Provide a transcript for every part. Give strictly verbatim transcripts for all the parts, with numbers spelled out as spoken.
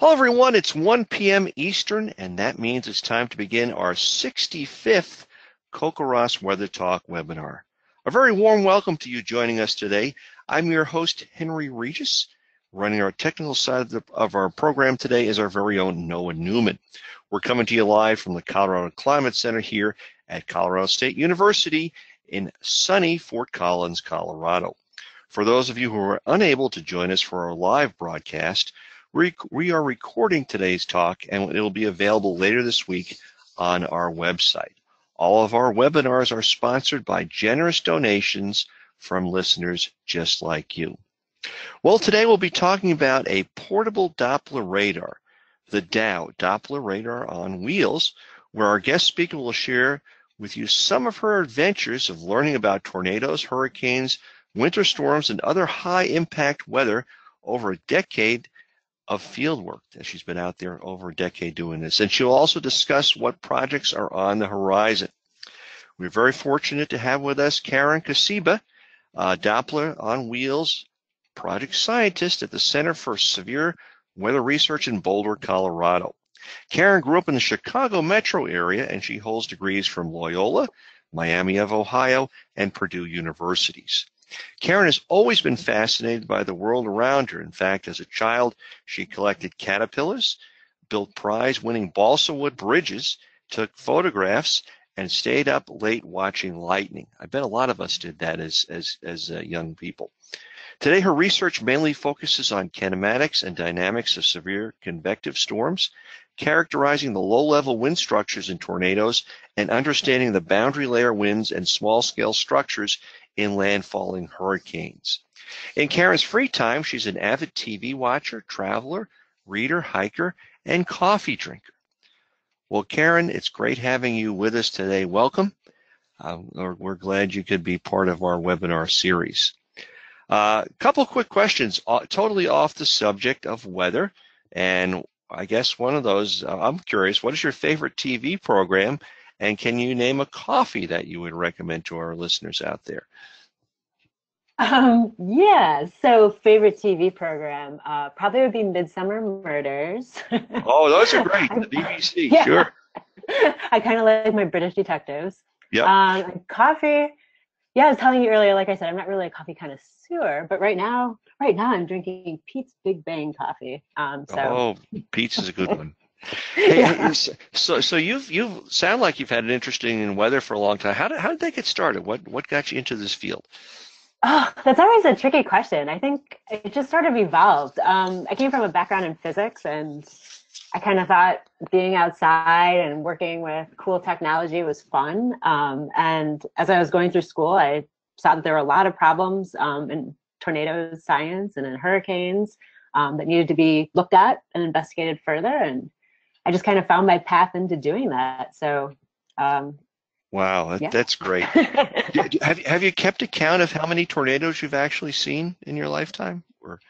Hello everyone, it's one p m Eastern, and that means it's time to begin our sixty-fifth CoCoRaHS Weather Talk webinar. A very warm welcome to you joining us today. I'm your host, Henry Regis. Running our technical side of, the, of our program today is our very own Noah Newman. We're coming to you live from the Colorado Climate Center here at Colorado State University in sunny Fort Collins, Colorado. For those of you who are unable to join us for our live broadcast, we are recording today's talk, and it'll be available later this week on our website. All of our webinars are sponsored by generous donations from listeners just like you. Well, today we'll be talking about a portable Doppler radar, the DOW, Doppler radar on wheels, where our guest speaker will share with you some of her adventures of learning about tornadoes, hurricanes, winter storms, and other high-impact weather over a decade of field work that she's been out there over a decade doing this. And she'll also discuss what projects are on the horizon. We're very fortunate to have with us Karen Kosiba, uh, Doppler on Wheels project scientist at the Center for Severe Weather Research in Boulder, Colorado. Karen grew up in the Chicago metro area, and she holds degrees from Loyola, Miami of Ohio, and Purdue Universities. Karen has always been fascinated by the world around her. In fact, as a child, she collected caterpillars, built prize-winning balsa wood bridges, took photographs, and stayed up late watching lightning. I bet a lot of us did that as, as, as uh, young people. Today, her research mainly focuses on kinematics and dynamics of severe convective storms, characterizing the low-level wind structures in tornadoes, and understanding the boundary layer winds and small-scale structures in landfalling hurricanes. In Karen's free time, she's an avid T V watcher, traveler, reader, hiker, and coffee drinker. Well, Karen, it's great having you with us today. Welcome. Uh, we're glad you could be part of our webinar series. A uh, couple quick questions, uh, totally off the subject of weather. And I guess one of those, uh, I'm curious, what is your favorite T V program? And can you name a coffee that you would recommend to our listeners out there? Um, yeah, so favorite T V program, uh, probably would be Midsummer Murders. Oh, those are great, the B B C, yeah. Sure. I kind of like my British detectives. Yep. Um, coffee, yeah, I was telling you earlier, like I said, I'm not really a coffee connoisseur, but right now, right now I'm drinking Pete's Big Bang coffee. Um, so. Oh, Pete's is a good one. Hey, yeah. So, so you've you sound like you've had an interesting in weather for a long time. How did how did that get started? What what got you into this field? Oh, that's always a tricky question. I think it just sort of evolved. Um, I came from a background in physics, and I kind of thought being outside and working with cool technology was fun. Um, and as I was going through school, I saw that there were a lot of problems um, in tornado science and in hurricanes um, that needed to be looked at and investigated further. And I just kind of found my path into doing that. So, um, wow, that, yeah. That's great. have, have you kept account of how many tornadoes you've actually seen in your lifetime? Or?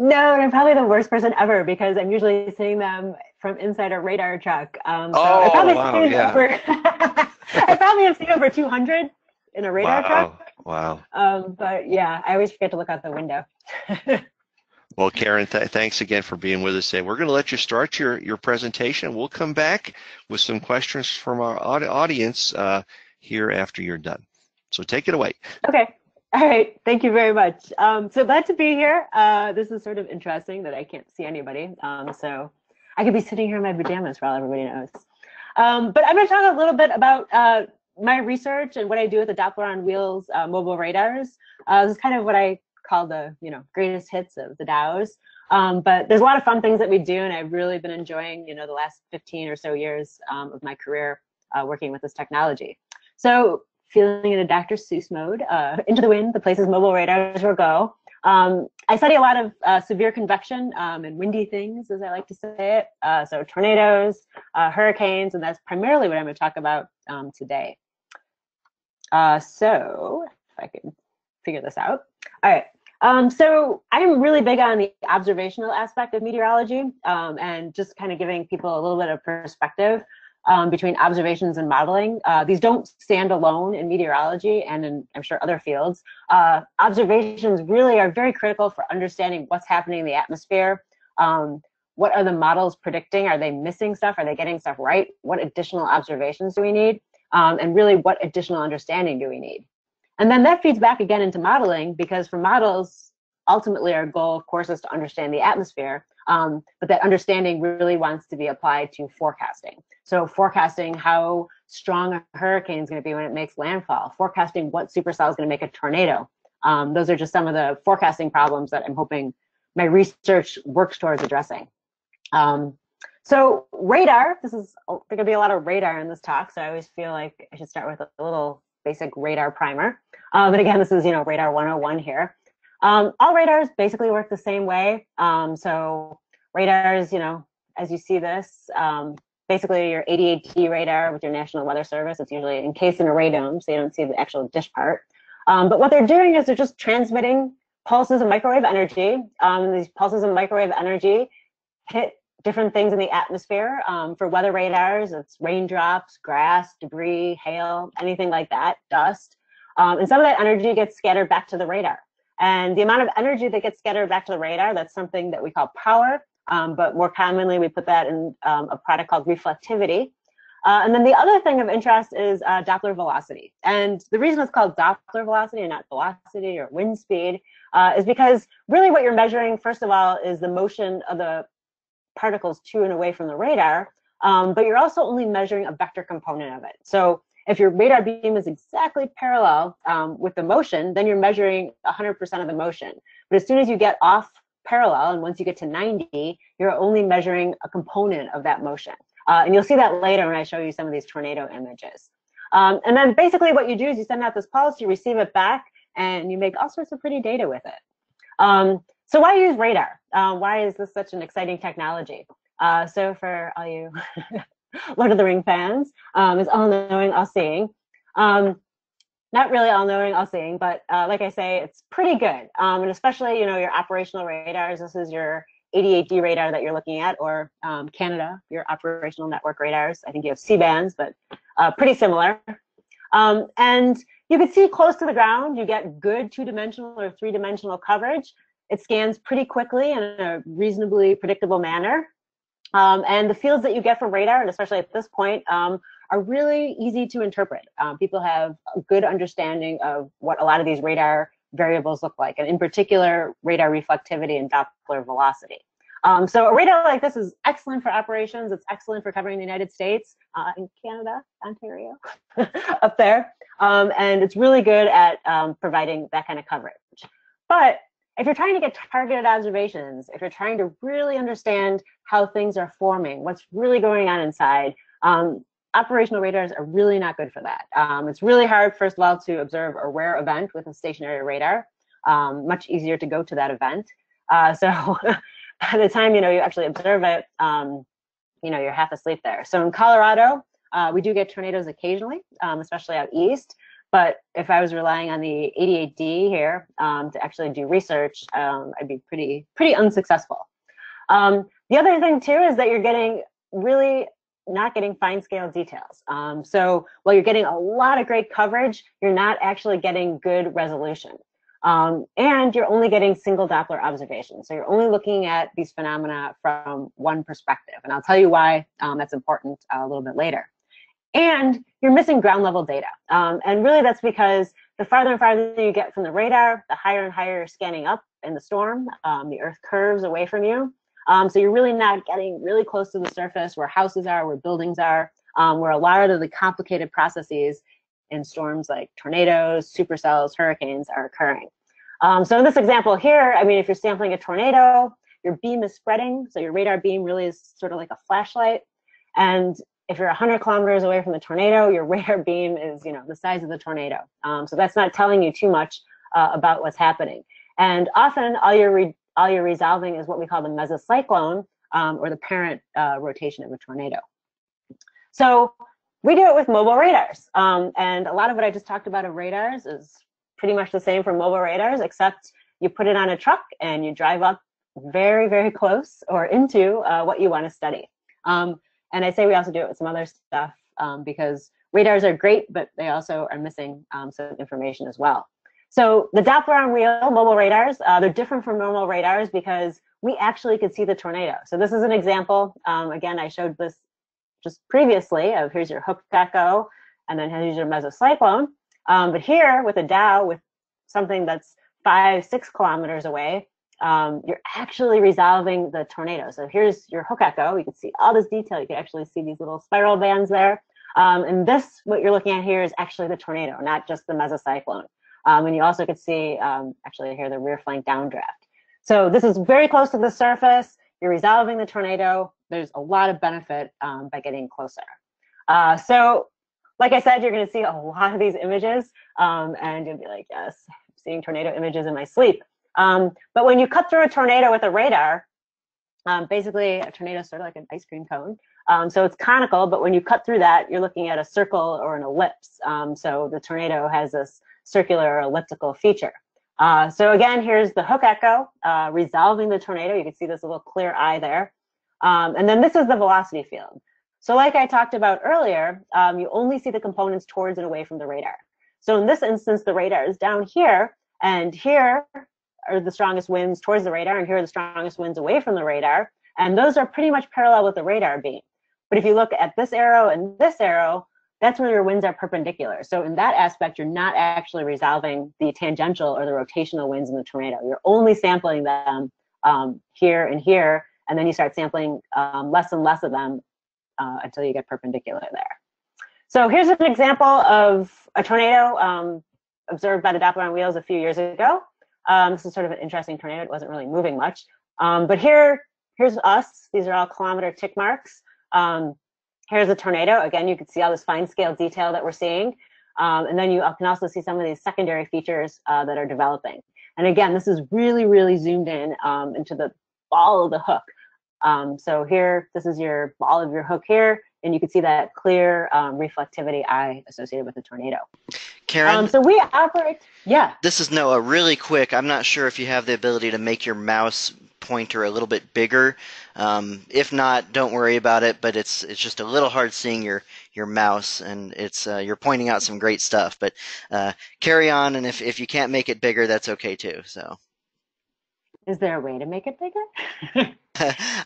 No, and I'm probably the worst person ever because I'm usually seeing them from inside a radar truck. Um, so oh, I probably wow, yeah. Over, I probably have seen over two hundred in a radar wow, truck. Wow. Um, but yeah, I always forget to look out the window. Well, Karen, th thanks again for being with us today. We're going to let you start your, your presentation. We'll come back with some questions from our aud audience uh, here after you're done. So take it away. Okay. All right. Thank you very much. Um, so glad to be here. Uh, this is sort of interesting that I can't see anybody. Um, so I could be sitting here in my pajamas for all everybody knows. Um, but I'm going to talk a little bit about uh, my research and what I do with the Doppler on Wheels uh, mobile radars. Uh, this is kind of what I called the you know greatest hits of the DOWs, um, but there's a lot of fun things that we do, and I've really been enjoying you know the last fifteen or so years um, of my career uh, working with this technology. So feeling in a Doctor Seuss mode, uh, into the wind, the places mobile radars will go. Um, I study a lot of uh, severe convection um, and windy things, as I like to say it. Uh, so tornadoes, uh, hurricanes, and that's primarily what I'm going to talk about um, today. Uh, so if I can figure this out, all right. Um, so I'm really big on the observational aspect of meteorology um, and just kind of giving people a little bit of perspective um, between observations and modeling. Uh, these don't stand alone in meteorology and in, I'm sure, other fields. Uh, observations really are very critical for understanding what's happening in the atmosphere, um, What are the models predicting? Are they missing stuff? Are they getting stuff right? What additional observations do we need? Um, and really, what additional understanding do we need? And then that feeds back again into modeling, because for models, ultimately our goal, of course, is to understand the atmosphere, um, but that understanding really wants to be applied to forecasting. So forecasting how strong a hurricane is going to be when it makes landfall, forecasting what supercell is going to make a tornado. Um, those are just some of the forecasting problems that I'm hoping my research works towards addressing. Um, so radar, this is, there's going to be a lot of radar in this talk, so I always feel like I should start with a little basic radar primer. Um, but again, this is, you know, radar one oh one here. Um, all radars basically work the same way. Um, so radars, you know, as you see this, um, basically your A D A D radar with your National Weather Service, it's usually encased in a radome, so you don't see the actual dish part. Um, but what they're doing is they're just transmitting pulses of microwave energy. Um, these pulses of microwave energy hit different things in the atmosphere. Um, for weather radars, it's raindrops, grass, debris, hail, anything like that, dust. Um, and some of that energy gets scattered back to the radar. And the amount of energy that gets scattered back to the radar, that's something that we call power, um, but more commonly we put that in um, a product called reflectivity. Uh, and then the other thing of interest is uh, Doppler velocity. And the reason it's called Doppler velocity and not velocity or wind speed uh, is because really what you're measuring, first of all, is the motion of the particles to and away from the radar, um, but you're also only measuring a vector component of it. So if your radar beam is exactly parallel um, with the motion, then you're measuring one hundred percent of the motion. But as soon as you get off parallel, and once you get to ninety, you're only measuring a component of that motion. Uh, and you'll see that later when I show you some of these tornado images. Um, and then basically what you do is you send out this pulse, you receive it back, and you make all sorts of pretty data with it. Um, so why use radar? Uh, why is this such an exciting technology? Uh, so for all you Lord of the Ring fans, um, is all-knowing, all-seeing. Um, not really all-knowing, all-seeing, but uh, like I say, it's pretty good. Um, and especially, you know, your operational radars, this is your A D A D radar that you're looking at, or um, Canada, your operational network radars. I think you have C-bands, but uh, pretty similar. Um, and you can see close to the ground, you get good two-dimensional or three-dimensional coverage. It scans pretty quickly in a reasonably predictable manner. Um, and the fields that you get from radar, and especially at this point, um, are really easy to interpret. Um, people have a good understanding of what a lot of these radar variables look like, and in particular, radar reflectivity and Doppler velocity. Um, so a radar like this is excellent for operations. It's excellent for covering the United States, uh, and Canada, Ontario, up there. Um, and it's really good at um, providing that kind of coverage. But if you're trying to get targeted observations, if you're trying to really understand how things are forming, what's really going on inside, um, operational radars are really not good for that. Um, it's really hard, first of all, to observe a rare event with a stationary radar, um, much easier to go to that event. Uh, so by the time you know you actually observe it, um, you know, you're half asleep there. So in Colorado, uh, we do get tornadoes occasionally, um, especially out east. But if I was relying on the A D A D here um, to actually do research, um, I'd be pretty pretty unsuccessful. Um, the other thing too is that you're getting really not getting fine scale details. Um, so while you're getting a lot of great coverage, you're not actually getting good resolution, um, and you're only getting single Doppler observations. So you're only looking at these phenomena from one perspective, and I'll tell you why um, that's important uh, a little bit later. And you're missing ground level data. Um, and really that's because the farther and farther you get from the radar, the higher and higher you're scanning up in the storm, um, the earth curves away from you. Um, so you're really not getting really close to the surface where houses are, where buildings are, um, where a lot of the complicated processes in storms like tornadoes, supercells, hurricanes are occurring. Um, so in this example here, I mean, if you're sampling a tornado, your beam is spreading. So your radar beam really is sort of like a flashlight. And if you're one hundred kilometers away from the tornado, your radar beam is, you know, the size of the tornado. Um, so that's not telling you too much uh, about what's happening. And often all you're, re all you're resolving is what we call the mesocyclone, um, or the parent uh, rotation of a tornado. So we do it with mobile radars. Um, and a lot of what I just talked about of radars is pretty much the same for mobile radars, except you put it on a truck and you drive up very, very close or into uh, what you want to study. Um, And I say we also do it with some other stuff um, because radars are great, but they also are missing um, some information as well. So the Doppler on wheel mobile radars, uh, they're different from normal radars because we actually could see the tornado. So this is an example. Um, again, I showed this just previously of here's your hooked gecko, and then here's your mesocyclone. Um, but here with a Dow, with something that's five, six kilometers away, um, you're actually resolving the tornado. So here's your hooked gecko. You can see all this detail. You can actually see these little spiral bands there. Um, and this, what you're looking at here, is actually the tornado, not just the mesocyclone. Um, and you also could see, um, actually here, the rear flank downdraft. So this is very close to the surface. You're resolving the tornado. There's a lot of benefit um, by getting closer. Uh, so like I said, you're going to see a lot of these images, um, and you'll be like, yes, I'm seeing tornado images in my sleep. Um, but when you cut through a tornado with a radar, um, basically a tornado is sort of like an ice cream cone. Um, so it's conical, but when you cut through that, you're looking at a circle or an ellipse. Um, so the tornado has this circular elliptical feature. Uh, so again, here's the hook echo, uh, resolving the tornado. You can see this little clear eye there. Um, and then this is the velocity field. So like I talked about earlier, um, you only see the components towards and away from the radar. So in this instance, the radar is down here, and here are the strongest winds towards the radar, and here are the strongest winds away from the radar. And those are pretty much parallel with the radar beam. But if you look at this arrow and this arrow, that's where your winds are perpendicular. So in that aspect, you're not actually resolving the tangential or the rotational winds in the tornado. You're only sampling them um, here and here, and then you start sampling um, less and less of them uh, until you get perpendicular there. So here's an example of a tornado um, observed by the Doppler on Wheels a few years ago. Um, this is sort of an interesting tornado. It wasn't really moving much. Um, but here, here's us. These are all kilometer tick marks. Um, here's a tornado. Again, you can see all this fine scale detail that we're seeing. Um, and then you can also see some of these secondary features uh, that are developing. And again, this is really, really zoomed in um, into the ball of the hook. Um, so here, this is your ball of your hook here. And you can see that clear um, reflectivity eye associated with the tornado. Karen, um, so we operate, yeah. This is Noah. Really quick, I'm not sure if you have the ability to make your mouse pointer a little bit bigger. Um, if not, don't worry about it, but it's it's just a little hard seeing your your mouse, and it's uh, you're pointing out some great stuff, but uh, carry on, and if, if you can't make it bigger, that's okay too. So is there a way to make it bigger?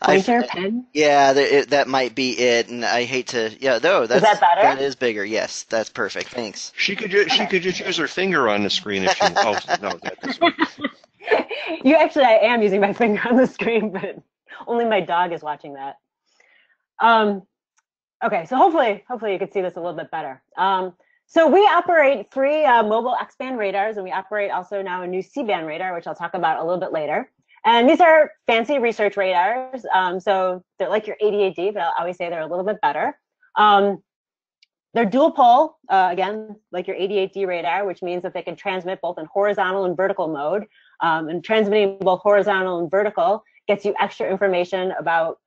Pointer, pen? Yeah, th it, that might be it, and I hate to, yeah, though, that's, is that better? That is bigger, yes, that's perfect, thanks. She could, ju okay. she could just use her finger on the screen if she, oh, no, that doesn't work. You actually, I am using my finger on the screen, but only my dog is watching that. Um, okay, so hopefully, hopefully you can see this a little bit better. Um, so we operate three uh, mobile X-band radars, and we operate also now a new C-band radar, which I'll talk about a little bit later. And these are fancy research radars, um, so they're like your A D A D, but I'll always say they're a little bit better. Um, they're dual pole, uh, again, like your A D A D radar, which means that they can transmit both in horizontal and vertical mode. Um, and transmitting both horizontal and vertical gets you extra information about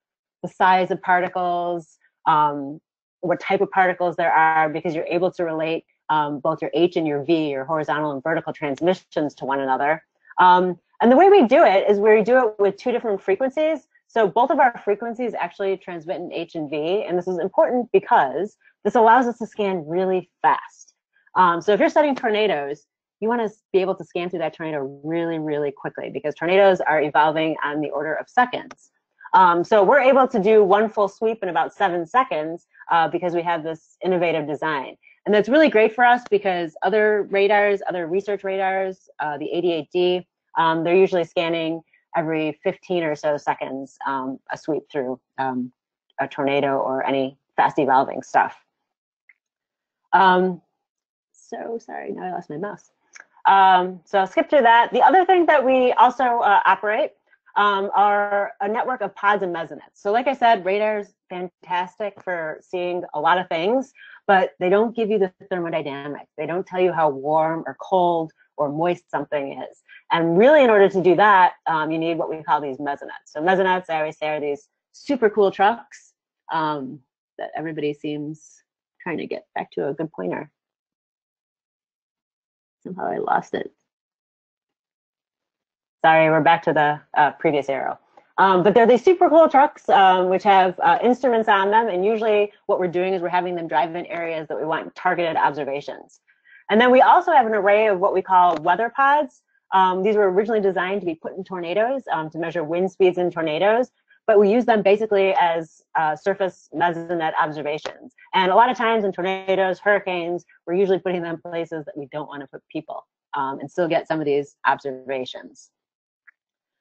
the size of particles, um, what type of particles there are, because you're able to relate um, both your H and your V, your horizontal and vertical transmissions, to one another. Um, and the way we do it is we do it with two different frequencies. So both of our frequencies actually transmit in H and V, and this is important because this allows us to scan really fast. Um, so if you're studying tornadoes, you want to be able to scan through that tornado really, really quickly, because tornadoes are evolving on the order of seconds. Um, so we're able to do one full sweep in about seven seconds uh, because we have this innovative design. And that's really great for us because other radars, other research radars, uh, the A D A D, um, they're usually scanning every fifteen or so seconds um, a sweep through um, a tornado or any fast evolving stuff. Um, so sorry, now I lost my mouse. Um, so I'll skip through that. The other thing that we also uh, operate um, are a network of pods and mesonets. So like I said, radar's fantastic for seeing a lot of things, but they don't give you the thermodynamics. They don't tell you how warm or cold or moist something is. And really, in order to do that, um, you need what we call these mesonets. So mesonets, I always say, are these super cool trucks um, that everybody seems trying to get back to a good pointer. Somehow I lost it. Sorry, we're back to the uh, previous arrow. Um, but they're these super cool trucks um, which have uh, instruments on them, and usually what we're doing is we're having them drive in areas that we want targeted observations. And then we also have an array of what we call weather pods. Um, these were originally designed to be put in tornadoes um, to measure wind speeds in tornadoes, but we use them basically as uh, surface mesonet observations. And a lot of times in tornadoes, hurricanes, we're usually putting them in places that we don't want to put people um, and still get some of these observations.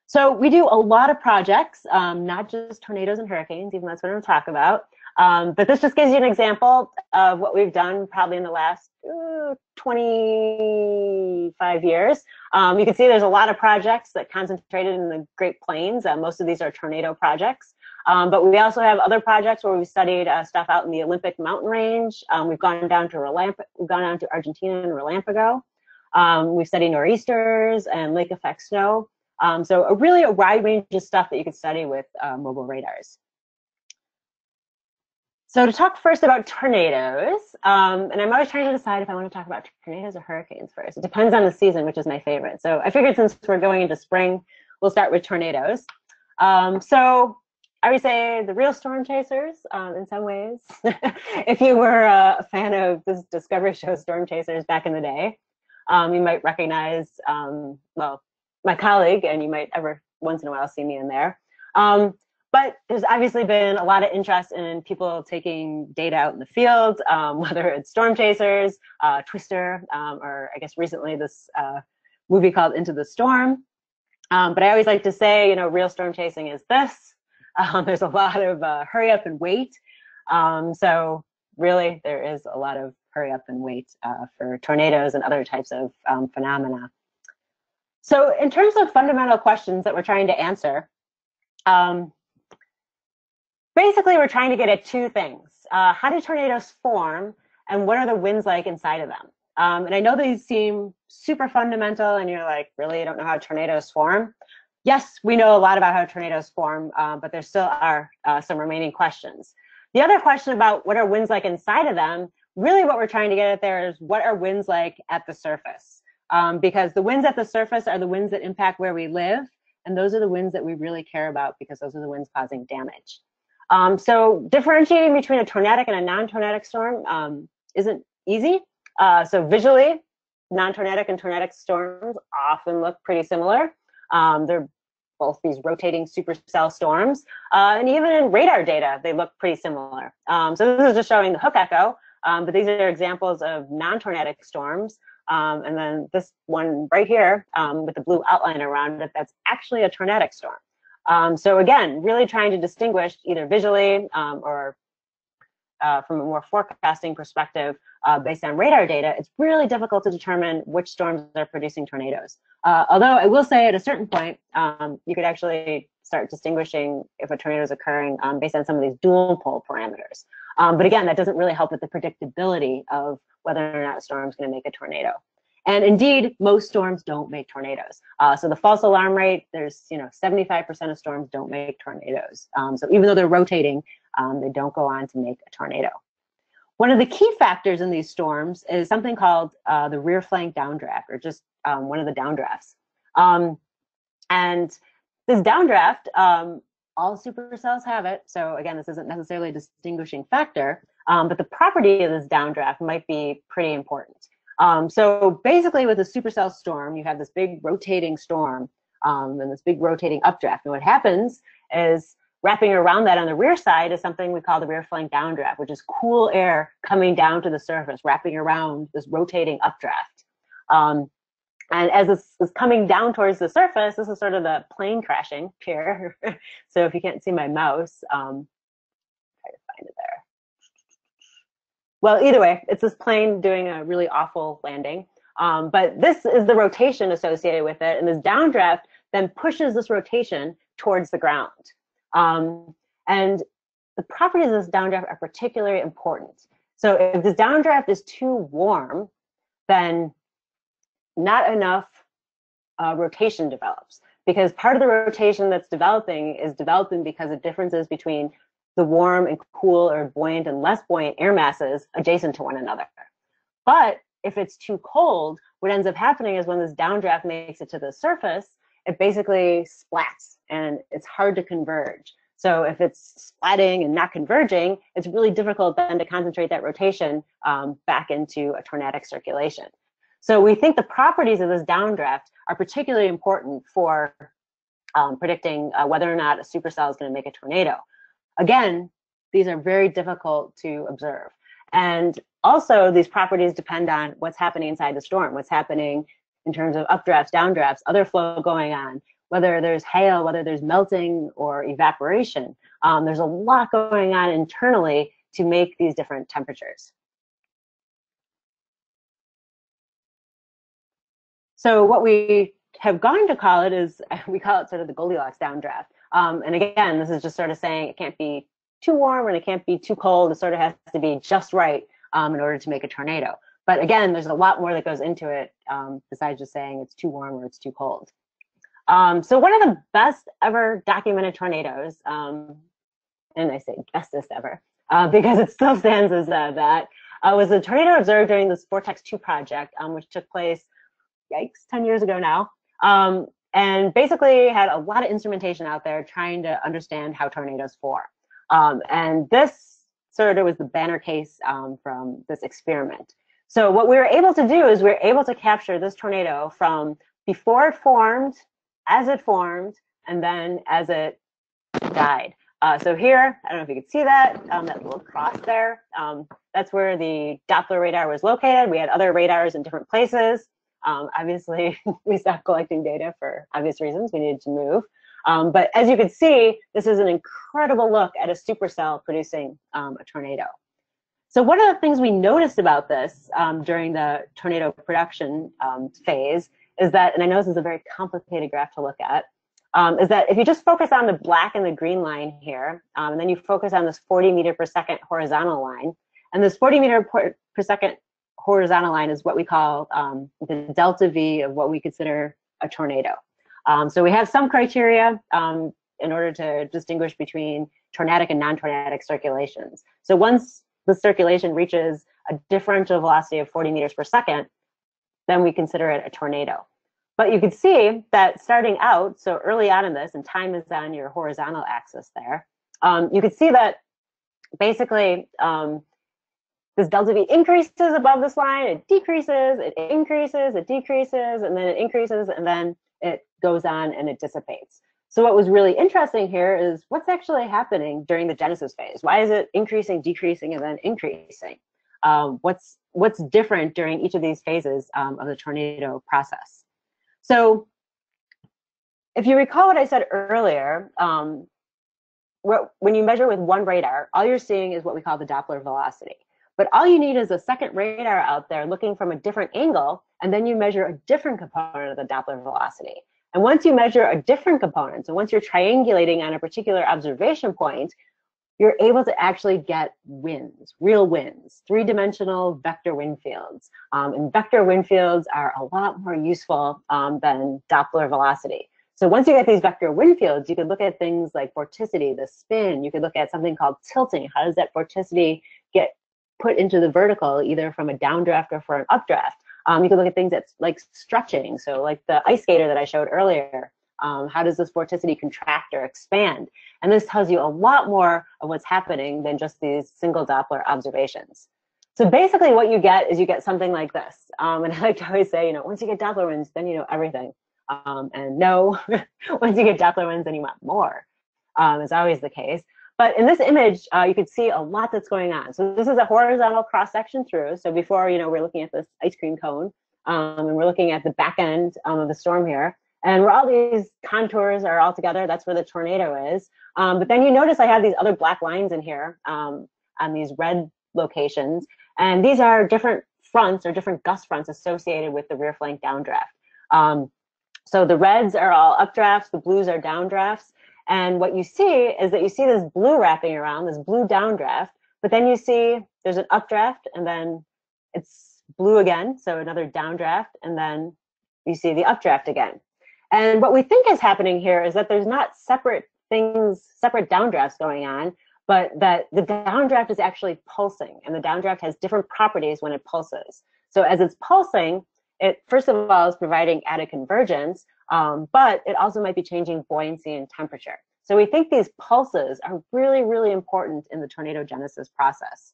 So we do a lot of projects, um, not just tornadoes and hurricanes, even though that's what I'm going to talk about. Um, but this just gives you an example of what we've done probably in the last ooh, twenty-five years. Um, you can see there's a lot of projects that concentrated in the Great Plains. Uh, most of these are tornado projects. Um, but we also have other projects where we've studied uh, stuff out in the Olympic Mountain Range. Um, we've gone down to Relamp we've gone down to Argentina and Relámpago. Um, we've studied nor'easters and lake effect snow. Um, so a really a wide range of stuff that you can study with uh, mobile radars. So to talk first about tornadoes, um, and I'm always trying to decide if I want to talk about tornadoes or hurricanes first. It depends on the season, which is my favorite. So I figured since we're going into spring, we'll start with tornadoes. Um, so I would say the real storm chasers um, in some ways. If you were a fan of this Discovery show, Storm Chasers, back in the day, um, you might recognize, um, well, my colleague, and you might ever once in a while see me in there. Um, but there's obviously been a lot of interest in people taking data out in the field, um, whether it's Storm Chasers, uh, Twister, um, or I guess recently this uh, movie called Into the Storm. Um, but I always like to say, you know, real storm chasing is this. Um, there's a lot of uh, hurry up and wait. Um, so really there is a lot of hurry up and wait uh, for tornadoes and other types of um, phenomena. So in terms of fundamental questions that we're trying to answer, um, basically we're trying to get at two things. Uh, how do tornadoes form, and what are the winds like inside of them? Um, and I know these seem super fundamental and you're like, really, you don't know how tornadoes form? Yes, we know a lot about how tornadoes form, uh, but there still are uh, some remaining questions. The other question about what are winds like inside of them, really what we're trying to get at there is what are winds like at the surface? Um, because the winds at the surface are the winds that impact where we live, and those are the winds that we really care about because those are the winds causing damage. Um, so differentiating between a tornadic and a non-tornadic storm um, isn't easy. Uh, so visually, non-tornadic and tornadic storms often look pretty similar. Um, they're both these rotating supercell storms, uh, and even in radar data, they look pretty similar. Um, so this is just showing the hook echo, um, but these are examples of non-tornadic storms. Um, and then this one right here um, with the blue outline around it, that's actually a tornadic storm. Um, so again, really trying to distinguish either visually um, or uh, from a more forecasting perspective uh, based on radar data, it's really difficult to determine which storms are producing tornadoes. Uh, although I will say at a certain point, um, you could actually start distinguishing if a tornado is occurring um, based on some of these dual pole parameters. Um, but again, that doesn't really help with the predictability of whether or not a storm is going to make a tornado. And indeed, most storms don't make tornadoes. Uh, so the false alarm rate, there's, you know, seventy-five percent of storms don't make tornadoes. Um, so even though they're rotating, um, they don't go on to make a tornado. One of the key factors in these storms is something called uh, the rear flank downdraft, or just um, one of the downdrafts. Um, and this downdraft, um, all supercells have it. So again, this isn't necessarily a distinguishing factor, um, but the property of this downdraft might be pretty important. Um, so basically with a supercell storm, you have this big rotating storm um, and this big rotating updraft. And what happens is wrapping around that on the rear side is something we call the rear flank downdraft, which is cool air coming down to the surface, wrapping around this rotating updraft. Um, And as this is coming down towards the surface, this is sort of the plane crashing here. So if you can't see my mouse, um, try to find it there. Well, either way, it's this plane doing a really awful landing. Um, but this is the rotation associated with it, and this downdraft then pushes this rotation towards the ground. Um, and the properties of this downdraft are particularly important. So if this downdraft is too warm, then not enough uh, rotation develops, because part of the rotation that's developing is developing because of differences between the warm and cool or buoyant and less buoyant air masses adjacent to one another. But if it's too cold, what ends up happening is when this downdraft makes it to the surface, it basically splats and it's hard to converge. So if it's splatting and not converging, it's really difficult then to concentrate that rotation um, back into a tornadic circulation. So we think the properties of this downdraft are particularly important for um, predicting uh, whether or not a supercell is going to make a tornado. Again, these are very difficult to observe. And also, these properties depend on what's happening inside the storm, what's happening in terms of updrafts, downdrafts, other flow going on, whether there's hail, whether there's melting or evaporation. Um, there's a lot going on internally to make these different temperatures. So what we have gone to call it is, we call it sort of the Goldilocks downdraft. Um, and again, this is just sort of saying it can't be too warm and it can't be too cold. It sort of has to be just right um, in order to make a tornado. But again, there's a lot more that goes into it um, besides just saying it's too warm or it's too cold. Um, so one of the best ever documented tornadoes, um, and I say bestest ever, uh, because it still stands as uh, that, uh, was a tornado observed during this Vortex two project, um, which took place, yikes, ten years ago now. Um, and basically had a lot of instrumentation out there trying to understand how tornadoes form. Um, and this sort of was the banner case um, from this experiment. So what we were able to do is we were able to capture this tornado from before it formed, as it formed, and then as it died. Uh, so here, I don't know if you can see that, um, that little cross there. Um, that's where the Doppler radar was located. We had other radars in different places. Um, obviously, we stopped collecting data for obvious reasons. We needed to move. Um, but as you can see, this is an incredible look at a supercell producing um, a tornado. So one of the things we noticed about this um, during the tornado production um, phase is that, and I know this is a very complicated graph to look at, um, is that if you just focus on the black and the green line here, um, and then you focus on this forty meter per second horizontal line, and this forty meter per second horizontal line is what we call um, the delta V of what we consider a tornado. Um, so we have some criteria um, in order to distinguish between tornadic and non-tornadic circulations. So once the circulation reaches a differential velocity of forty meters per second, then we consider it a tornado. But you can see that starting out, so early on in this, and time is on your horizontal axis there, um, you can see that basically um, this delta V increases above this line, it decreases, it increases, it decreases, and then it increases, and then it goes on and it dissipates. So what was really interesting here is what's actually happening during the genesis phase. Why is it increasing, decreasing, and then increasing? Um, what's what's different during each of these phases um, of the tornado process? So if you recall what I said earlier, um, what, when you measure with one radar, all you're seeing is what we call the Doppler velocity. But all you need is a second radar out there looking from a different angle, and then you measure a different component of the Doppler velocity. And once you measure a different component, so once you're triangulating on a particular observation point, you're able to actually get winds, real winds, three-dimensional vector wind fields. Um, and vector wind fields are a lot more useful um, than Doppler velocity. So once you get these vector wind fields, you can look at things like vorticity, the spin. You can look at something called tilting. How does that vorticity get put into the vertical, either from a downdraft or for an updraft? Um, you can look at things that's like stretching. So like the ice skater that I showed earlier, um, how does this vorticity contract or expand? And this tells you a lot more of what's happening than just these single Doppler observations. So basically what you get is you get something like this. Um, and I like to always say, you know, once you get Doppler winds, then you know everything. Um, and no, once you get Doppler winds, then you want more. Um, it's always the case. But in this image, uh, you can see a lot that's going on. So this is a horizontal cross-section through. So before, you know, we're looking at this ice cream cone, um, and we're looking at the back end um, of the storm here. And where all these contours are all together, that's where the tornado is. Um, but then you notice I have these other black lines in here um, on these red locations. And these are different fronts or different gust fronts associated with the rear flank downdraft. Um, so the reds are all updrafts, the blues are downdrafts. And what you see is that you see this blue wrapping around, this blue downdraft, but then you see there's an updraft and then it's blue again, so another downdraft, and then you see the updraft again. And what we think is happening here is that there's not separate things, separate downdrafts going on, but that the downdraft is actually pulsing, and the downdraft has different properties when it pulses. So as it's pulsing, it first of all is providing added convergence, um, but it also might be changing buoyancy and temperature. So we think these pulses are really, really important in the tornado genesis process.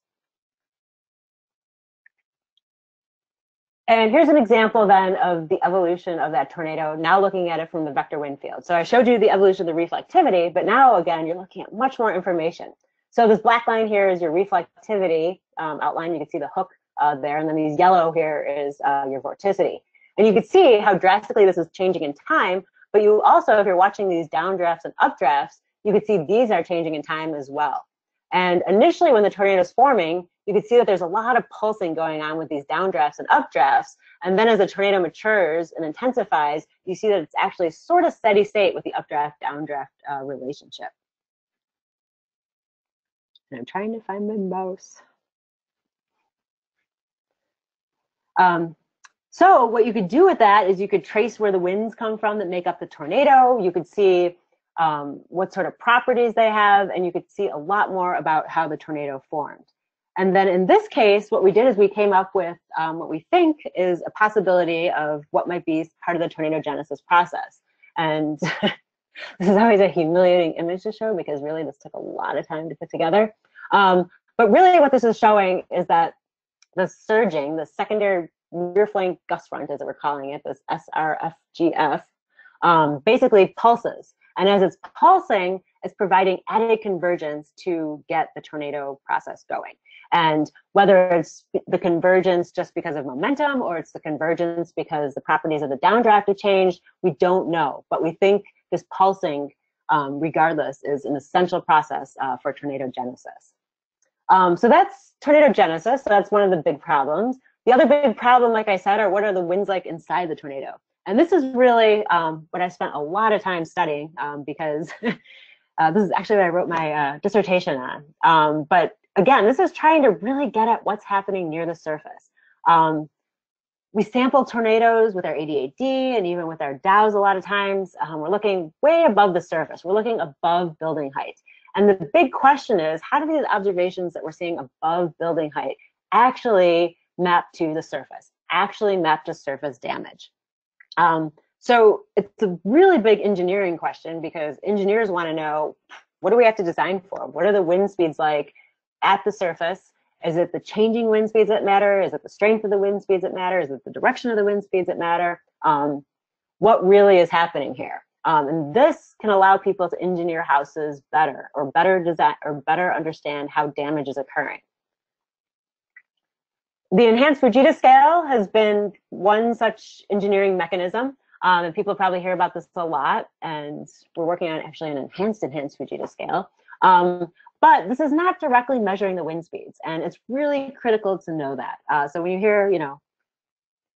And here's an example then of the evolution of that tornado, now looking at it from the vector wind field. So I showed you the evolution of the reflectivity, but now again, you're looking at much more information. So this black line here is your reflectivity um, outline. You can see the hook uh, there, and then these yellow here is uh, your vorticity. And you can see how drastically this is changing in time, but you also, if you're watching these downdrafts and updrafts, you can see these are changing in time as well. And initially when the tornado is forming, you can see that there's a lot of pulsing going on with these downdrafts and updrafts. And then as the tornado matures and intensifies, you see that it's actually sort of steady state with the updraft-downdraft uh, relationship. And I'm trying to find my mouse. Um, so what you could do with that is you could trace where the winds come from that make up the tornado. You could see um, what sort of properties they have, and you could see a lot more about how the tornado formed. And then in this case, what we did is we came up with um, what we think is a possibility of what might be part of the tornado genesis process. And this is always a humiliating image to show because really this took a lot of time to put together. Um, but really what this is showing is that the surging, the secondary near flank gust front, as we're calling it, this S R F G F, um, basically pulses. And as it's pulsing, it's providing added convergence to get the tornado process going. And whether it's the convergence just because of momentum or it's the convergence because the properties of the downdraft have changed, we don't know. But we think this pulsing, um, regardless, is an essential process uh, for tornado genesis. Um, so that's tornado genesis. So that's one of the big problems. The other big problem, like I said, are what are the winds like inside the tornado? And this is really um, what I spent a lot of time studying um, because uh, this is actually what I wrote my uh, dissertation on. Um, but again, this is trying to really get at what's happening near the surface. Um, we sample tornadoes with our A D A D and even with our D O Ws a lot of times. Um, we're looking way above the surface. We're looking above building height. And the big question is, how do these observations that we're seeing above building height actually map to the surface, actually map to surface damage? Um, so it's a really big engineering question because engineers want to know, what do we have to design for? What are the wind speeds like at the surface? Is it the changing wind speeds that matter? Is it the strength of the wind speeds that matter? Is it the direction of the wind speeds that matter? Um, what really is happening here? Um, and this can allow people to engineer houses better or better design or better understand how damage is occurring. The enhanced Fujita scale has been one such engineering mechanism, um, and people probably hear about this a lot, and we're working on actually an enhanced enhanced Fujita scale. Um, but this is not directly measuring the wind speeds, and it's really critical to know that. Uh, so when you hear, you know,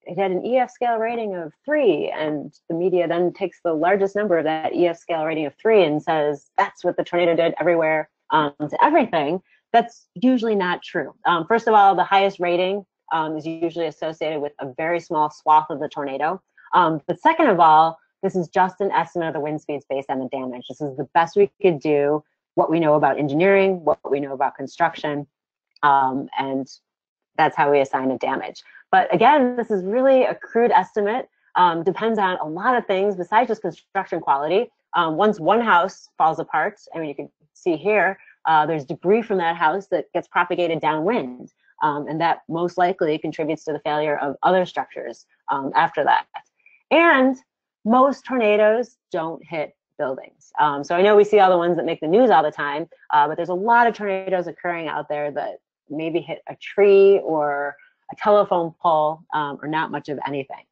it had an E F scale rating of three, and the media then takes the largest number of that E F scale rating of three and says, that's what the tornado did everywhere um, to everything. That's usually not true. Um, first of all, the highest rating um, is usually associated with a very small swath of the tornado. Um, but second of all, this is just an estimate of the wind speeds based on the damage. This is the best we could do, what we know about engineering, what we know about construction, um, and that's how we assign a damage. But again, this is really a crude estimate. Um, depends on a lot of things besides just construction quality. Um, once one house falls apart, I mean, you can see here, Uh, there's debris from that house that gets propagated downwind, um, and that most likely contributes to the failure of other structures um, after that. And most tornadoes don't hit buildings. Um, so I know we see all the ones that make the news all the time, uh, but there's a lot of tornadoes occurring out there that maybe hit a tree or a telephone pole um, or not much of anything.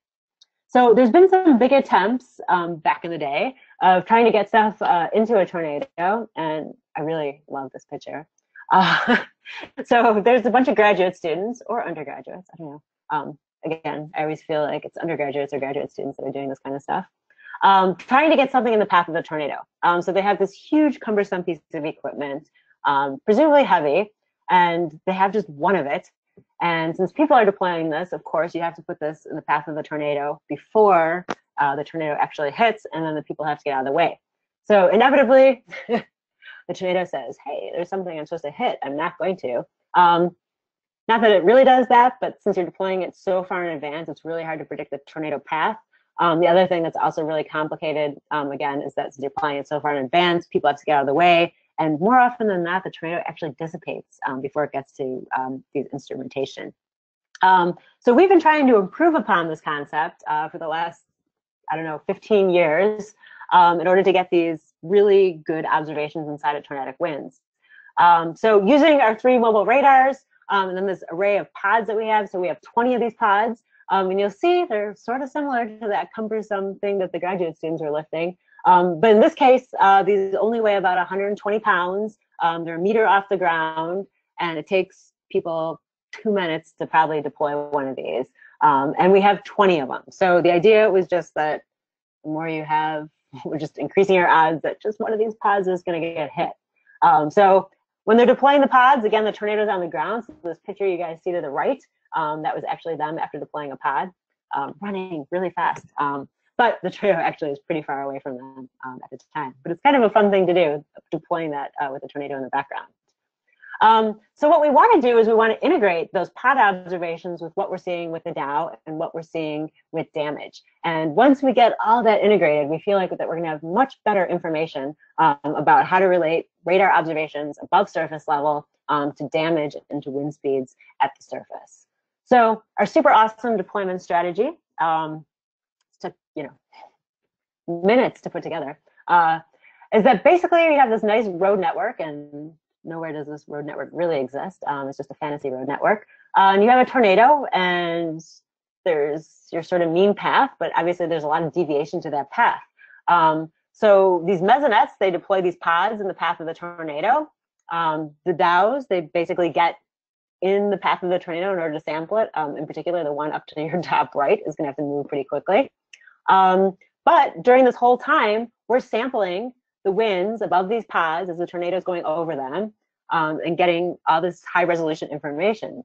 So there's been some big attempts um, back in the day of trying to get stuff uh, into a tornado, and I really love this picture. Uh, so there's a bunch of graduate students or undergraduates, I don't know. Um, again, I always feel like it's undergraduates or graduate students that are doing this kind of stuff, um, trying to get something in the path of the tornado. Um, so they have this huge cumbersome piece of equipment, um, presumably heavy, and they have just one of it. And since people are deploying this, of course, you have to put this in the path of the tornado before uh, the tornado actually hits, and then the people have to get out of the way. So inevitably, the tornado says, hey, there's something I'm supposed to hit. I'm not going to. Um, not that it really does that, but since you're deploying it so far in advance, it's really hard to predict the tornado path. Um, the other thing that's also really complicated, um, again, is that since you're planning it so far in advance, people have to get out of the way. And more often than not, the tornado actually dissipates um, before it gets to um, the instrumentation. Um, so we've been trying to improve upon this concept uh, for the last, I don't know, fifteen years um, in order to get these really good observations inside of tornadic winds. Um, so using our three mobile radars um, and then this array of pods that we have, so we have twenty of these pods, um, and you'll see they're sort of similar to that cumbersome thing that the graduate students are lifting. Um, but in this case, uh, these only weigh about one hundred twenty pounds. Um, they're a meter off the ground, and it takes people two minutes to probably deploy one of these. Um, and we have twenty of them. So the idea was just that the more you have, we're just increasing our odds that just one of these pods is going to get hit. Um, so when they're deploying the pods, again, the tornado's on the ground. So this picture you guys see to the right, um, that was actually them after deploying a pod, um, running really fast. Um, But the tornado actually is pretty far away from them um, at the time. But it's kind of a fun thing to do, deploying that uh, with a tornado in the background. Um, so what we want to do is we want to integrate those pod observations with what we're seeing with the Dow and what we're seeing with damage. And once we get all that integrated, we feel like that we're going to have much better information um, about how to relate radar observations above surface level um, to damage and to wind speeds at the surface. So our super awesome deployment strategy. Um, took, you know, minutes to put together, uh, is that basically we have this nice road network, and nowhere does this road network really exist. Um, it's just a fantasy road network. Uh, and you have a tornado, and there's your sort of mean path, but obviously there's a lot of deviation to that path. Um, so these mezzanettes, they deploy these pods in the path of the tornado. Um, the Dows, they basically get in the path of the tornado in order to sample it. Um, in particular, the one up to your top right is going to have to move pretty quickly. Um, but during this whole time, we're sampling the winds above these pods as the tornado is going over them um, and getting all this high resolution information.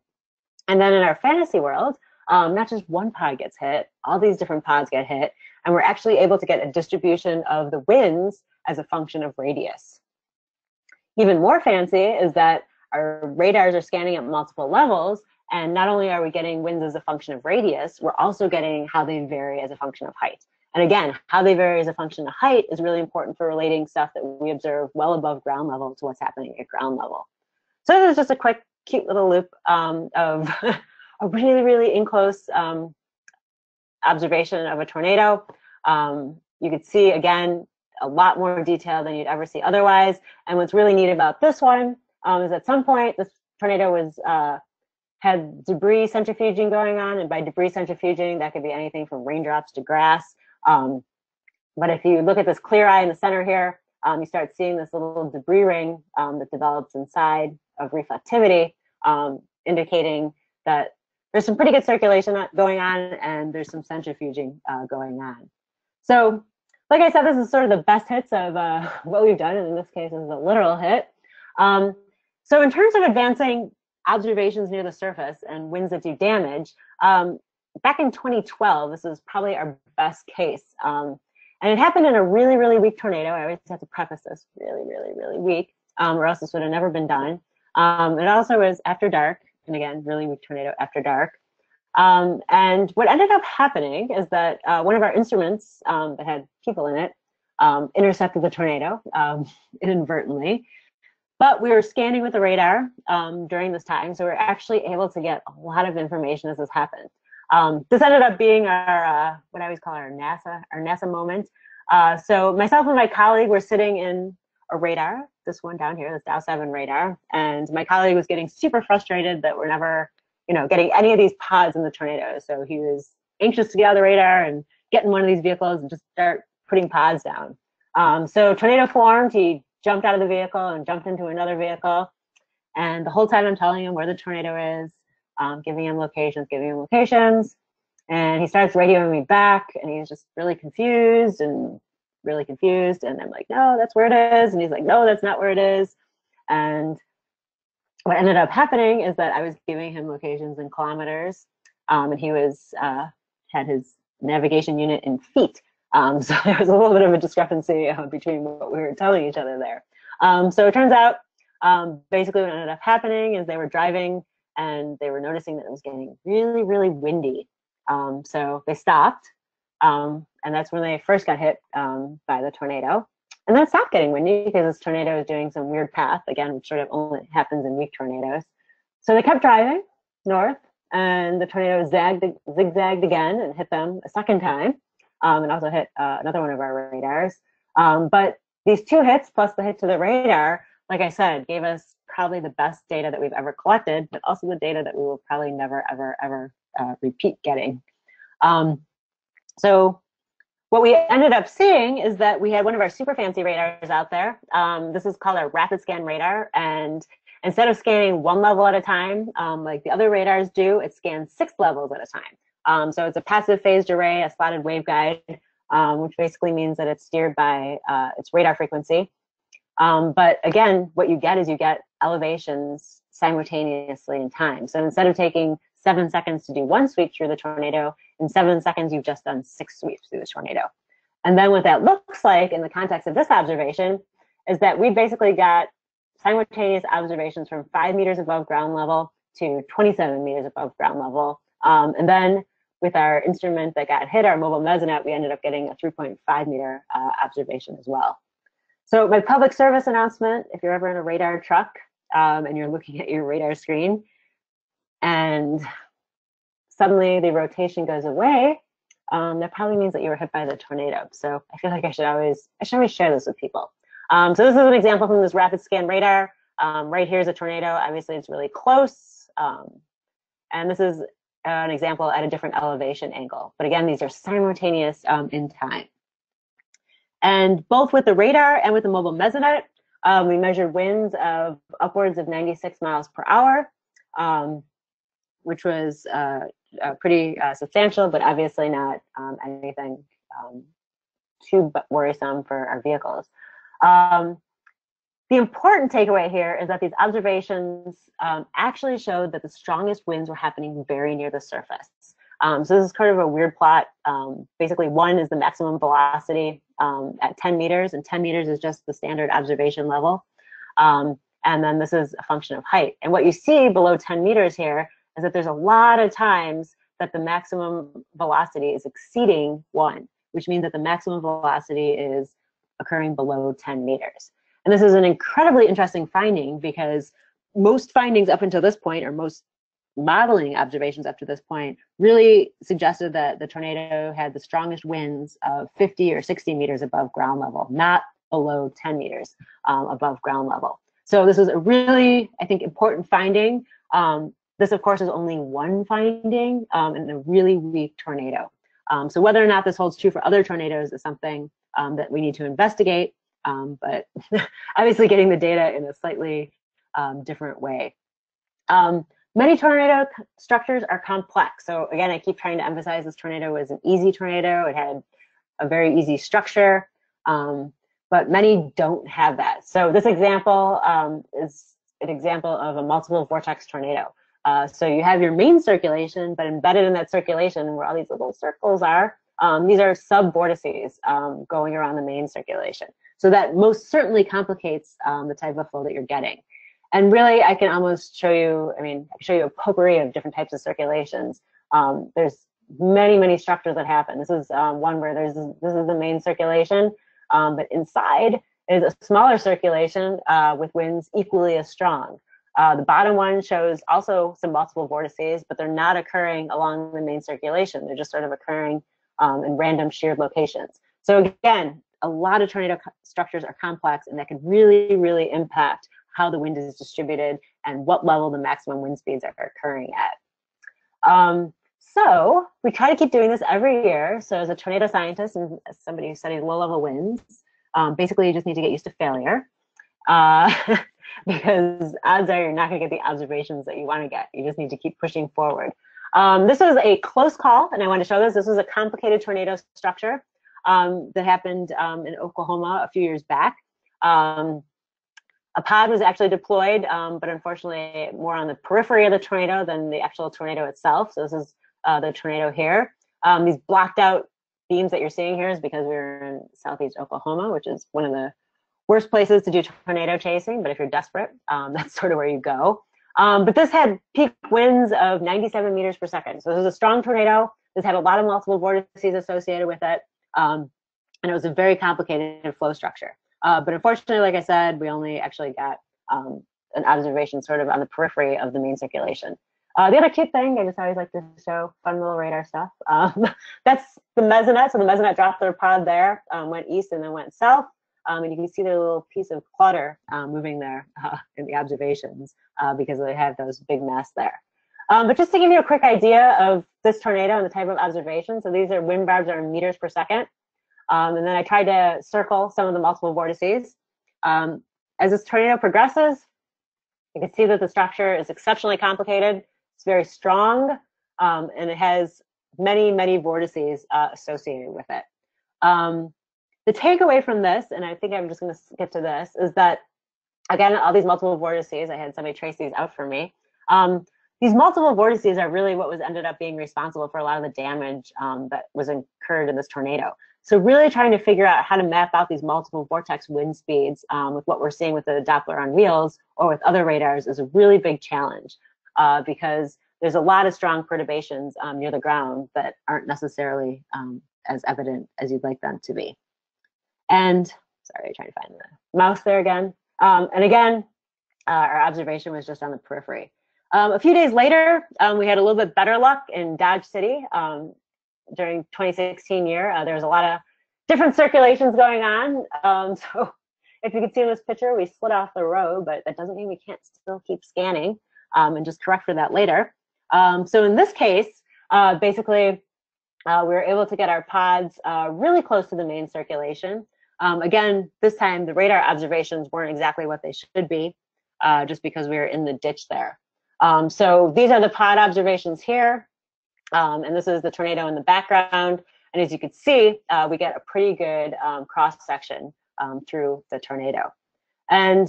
And then in our fantasy world, um, not just one pod gets hit, all these different pods get hit, and we're actually able to get a distribution of the winds as a function of radius. Even more fancy is that our radars are scanning at multiple levels, and not only are we getting winds as a function of radius, we're also getting how they vary as a function of height. And again, how they vary as a function of height is really important for relating stuff that we observe well above ground level to what's happening at ground level. So this is just a quick, cute little loop um, of a really, really in-close um, observation of a tornado. Um, you could see, again, a lot more detail than you'd ever see otherwise. And what's really neat about this one um, is at some point, this tornado was uh, had debris centrifuging going on, and by debris centrifuging, that could be anything from raindrops to grass. Um, but if you look at this clear eye in the center here, um, you start seeing this little debris ring um, that develops inside of reflectivity, um, indicating that there's some pretty good circulation going on, and there's some centrifuging uh, going on. So, like I said, this is sort of the best hits of uh, what we've done, and in this case, this is a literal hit. Um, so in terms of advancing observations near the surface and winds that do damage, um, back in twenty twelve, this is probably our best case. Um, and it happened in a really, really weak tornado. I always have to preface this, really, really, really weak, um, or else this would have never been done. Um, it also was after dark, and again, really weak tornado after dark. Um, and what ended up happening is that uh, one of our instruments um, that had people in it um, intercepted the tornado um, inadvertently. But we were scanning with the radar um, during this time, so we were actually able to get a lot of information as this happened. Um, this ended up being our, uh, what I always call our NASA, our NASA moment. Uh, so myself and my colleague were sitting in a radar, this one down here, this Dow seven radar, and my colleague was getting super frustrated that we're never, you know, getting any of these pods in the tornado. So he was anxious to get out of the radar and get in one of these vehicles and just start putting pods down. Um, so tornado formed, he jumped out of the vehicle and jumped into another vehicle. And the whole time I'm telling him where the tornado is, um, giving him locations, giving him locations. And he starts radioing me back, and he's just really confused and really confused. And I'm like, no, that's where it is. And he's like, no, that's not where it is. And what ended up happening is that I was giving him locations in kilometers, um, and he was uh, had his navigation unit in feet. Um, so there was a little bit of a discrepancy uh, between what we were telling each other there. Um, so it turns out, um, basically what ended up happening is they were driving and they were noticing that it was getting really, really windy. Um, so they stopped, um, and that's when they first got hit um, by the tornado. And then it stopped getting windy because this tornado is doing some weird path, again, which sort of only happens in weak tornadoes. So they kept driving north, and the tornado zagged, zigzagged again and hit them a second time, um, and also hit uh, another one of our radars. Um, but these two hits, plus the hit to the radar, like I said, gave us probably the best data that we've ever collected, but also the data that we will probably never, ever, ever uh, repeat getting. Um, so what we ended up seeing is that we had one of our super fancy radars out there. Um, this is called our rapid scan radar. And instead of scanning one level at a time, um, like the other radars do, it scans six levels at a time. Um, so it's a passive phased array, a slotted waveguide, um, which basically means that it's steered by uh, its radar frequency. Um, but again, what you get is you get elevations simultaneously in time. So instead of taking seven seconds to do one sweep through the tornado, in seven seconds you've just done six sweeps through the tornado. And then what that looks like in the context of this observation is that we basically got simultaneous observations from five meters above ground level to twenty-seven meters above ground level. Um, and then with our instrument that got hit, our mobile mesonet, we ended up getting a three point five meter uh, observation as well. So my public service announcement, if you're ever in a radar truck um, and you're looking at your radar screen and suddenly the rotation goes away, um, that probably means that you were hit by the tornado. So I feel like I should always, I should always share this with people. Um, so this is an example from this rapid scan radar. Um, right here is a tornado. Obviously it's really close. Um, and this is an example at a different elevation angle. But again, these are simultaneous um, in time. And both with the radar and with the mobile mesonet, um, we measured winds of upwards of ninety-six miles per hour, um, which was uh, uh, pretty uh, substantial, but obviously not um, anything um, too worrisome for our vehicles. Um, the important takeaway here is that these observations um, actually showed that the strongest winds were happening very near the surface. Um, so this is kind of a weird plot. Um, basically, one is the maximum velocity um, at ten meters, and ten meters is just the standard observation level. Um, and then this is a function of height. And what you see below ten meters here is that there's a lot of times that the maximum velocity is exceeding one, which means that the maximum velocity is occurring below ten meters. And this is an incredibly interesting finding because most findings up until this point, or most modeling observations up to this point, really suggested that the tornado had the strongest winds of fifty or sixty meters above ground level, not below ten meters um, above ground level. So this was a really, I think, important finding. Um, this, of course, is only one finding um, in a really weak tornado. Um, so whether or not this holds true for other tornadoes is something um, that we need to investigate, um, but obviously getting the data in a slightly um, different way. Um, Many tornado structures are complex. So again, I keep trying to emphasize this tornado was an easy tornado. It had a very easy structure, um, but many don't have that. So this example um, is an example of a multiple vortex tornado. Uh, so you have your main circulation, but embedded in that circulation where all these little circles are, um, these are sub-vortices um, going around the main circulation. So that most certainly complicates um, the type of flow that you're getting. And really, I can almost show you, I mean, I can show you a potpourri of different types of circulations. Um, there's many, many structures that happen. This is um, one where there's, this is the main circulation, um, but inside is a smaller circulation uh, with winds equally as strong. Uh, the bottom one shows also some multiple vortices, but they're not occurring along the main circulation. They're just sort of occurring um, in random sheared locations. So again, a lot of tornado structures are complex, and that can really, really impact how the wind is distributed, and what level the maximum wind speeds are occurring at. Um, so we try to keep doing this every year. So as a tornado scientist and as somebody who studies low-level winds, um, basically you just need to get used to failure uh, because odds are you're not going to get the observations that you want to get. You just need to keep pushing forward. Um, this was a close call, and I want to show this. This was a complicated tornado structure um, that happened um, in Oklahoma a few years back. Um, A pod was actually deployed, um, but unfortunately more on the periphery of the tornado than the actual tornado itself. So this is uh, the tornado here. Um, these blocked out beams that you're seeing here is because we were in southeast Oklahoma, which is one of the worst places to do tornado chasing. But if you're desperate, um, that's sort of where you go. Um, but this had peak winds of ninety-seven meters per second. So this was a strong tornado. This had a lot of multiple vortices associated with it. Um, and it was a very complicated flow structure. Uh, but unfortunately, like I said, we only actually got um, an observation sort of on the periphery of the main circulation. Uh, the other cute thing, I just always like to show fun little radar stuff. Um, that's the mesonet. So the mesonet dropped their pod there, um, went east and then went south. Um, and you can see the little piece of clutter uh, moving there uh, in the observations uh, because they have those big mass there. Um, but just to give you a quick idea of this tornado and the type of observation. So these are wind barbs that are meters per second. Um, and then I tried to circle some of the multiple vortices. Um, as this tornado progresses, you can see that the structure is exceptionally complicated. It's very strong, um, and it has many, many vortices uh, associated with it. Um, the takeaway from this, and I think I'm just going to skip to this, is that, again, all these multiple vortices, I had somebody trace these out for me. Um, These multiple vortices are really what was ended up being responsible for a lot of the damage um, that was incurred in this tornado. So really trying to figure out how to map out these multiple vortex wind speeds um, with what we're seeing with the Doppler on wheels or with other radars is a really big challenge uh, because there's a lot of strong perturbations um, near the ground that aren't necessarily um, as evident as you'd like them to be. And sorry, trying to find the mouse there again. Um, and again, uh, our observation was just on the periphery. Um, a few days later, um, we had a little bit better luck in Dodge City um, during twenty sixteen year. Uh, there was a lot of different circulations going on. Um, so if you can see in this picture, we slid off the road, but that doesn't mean we can't still keep scanning um, and just correct for that later. Um, so in this case, uh, basically, uh, we were able to get our pods uh, really close to the main circulation. Um, again, this time the radar observations weren't exactly what they should be uh, just because we were in the ditch there. Um, so these are the pod observations here, um, and this is the tornado in the background. And as you can see, uh, we get a pretty good um, cross-section um, through the tornado. And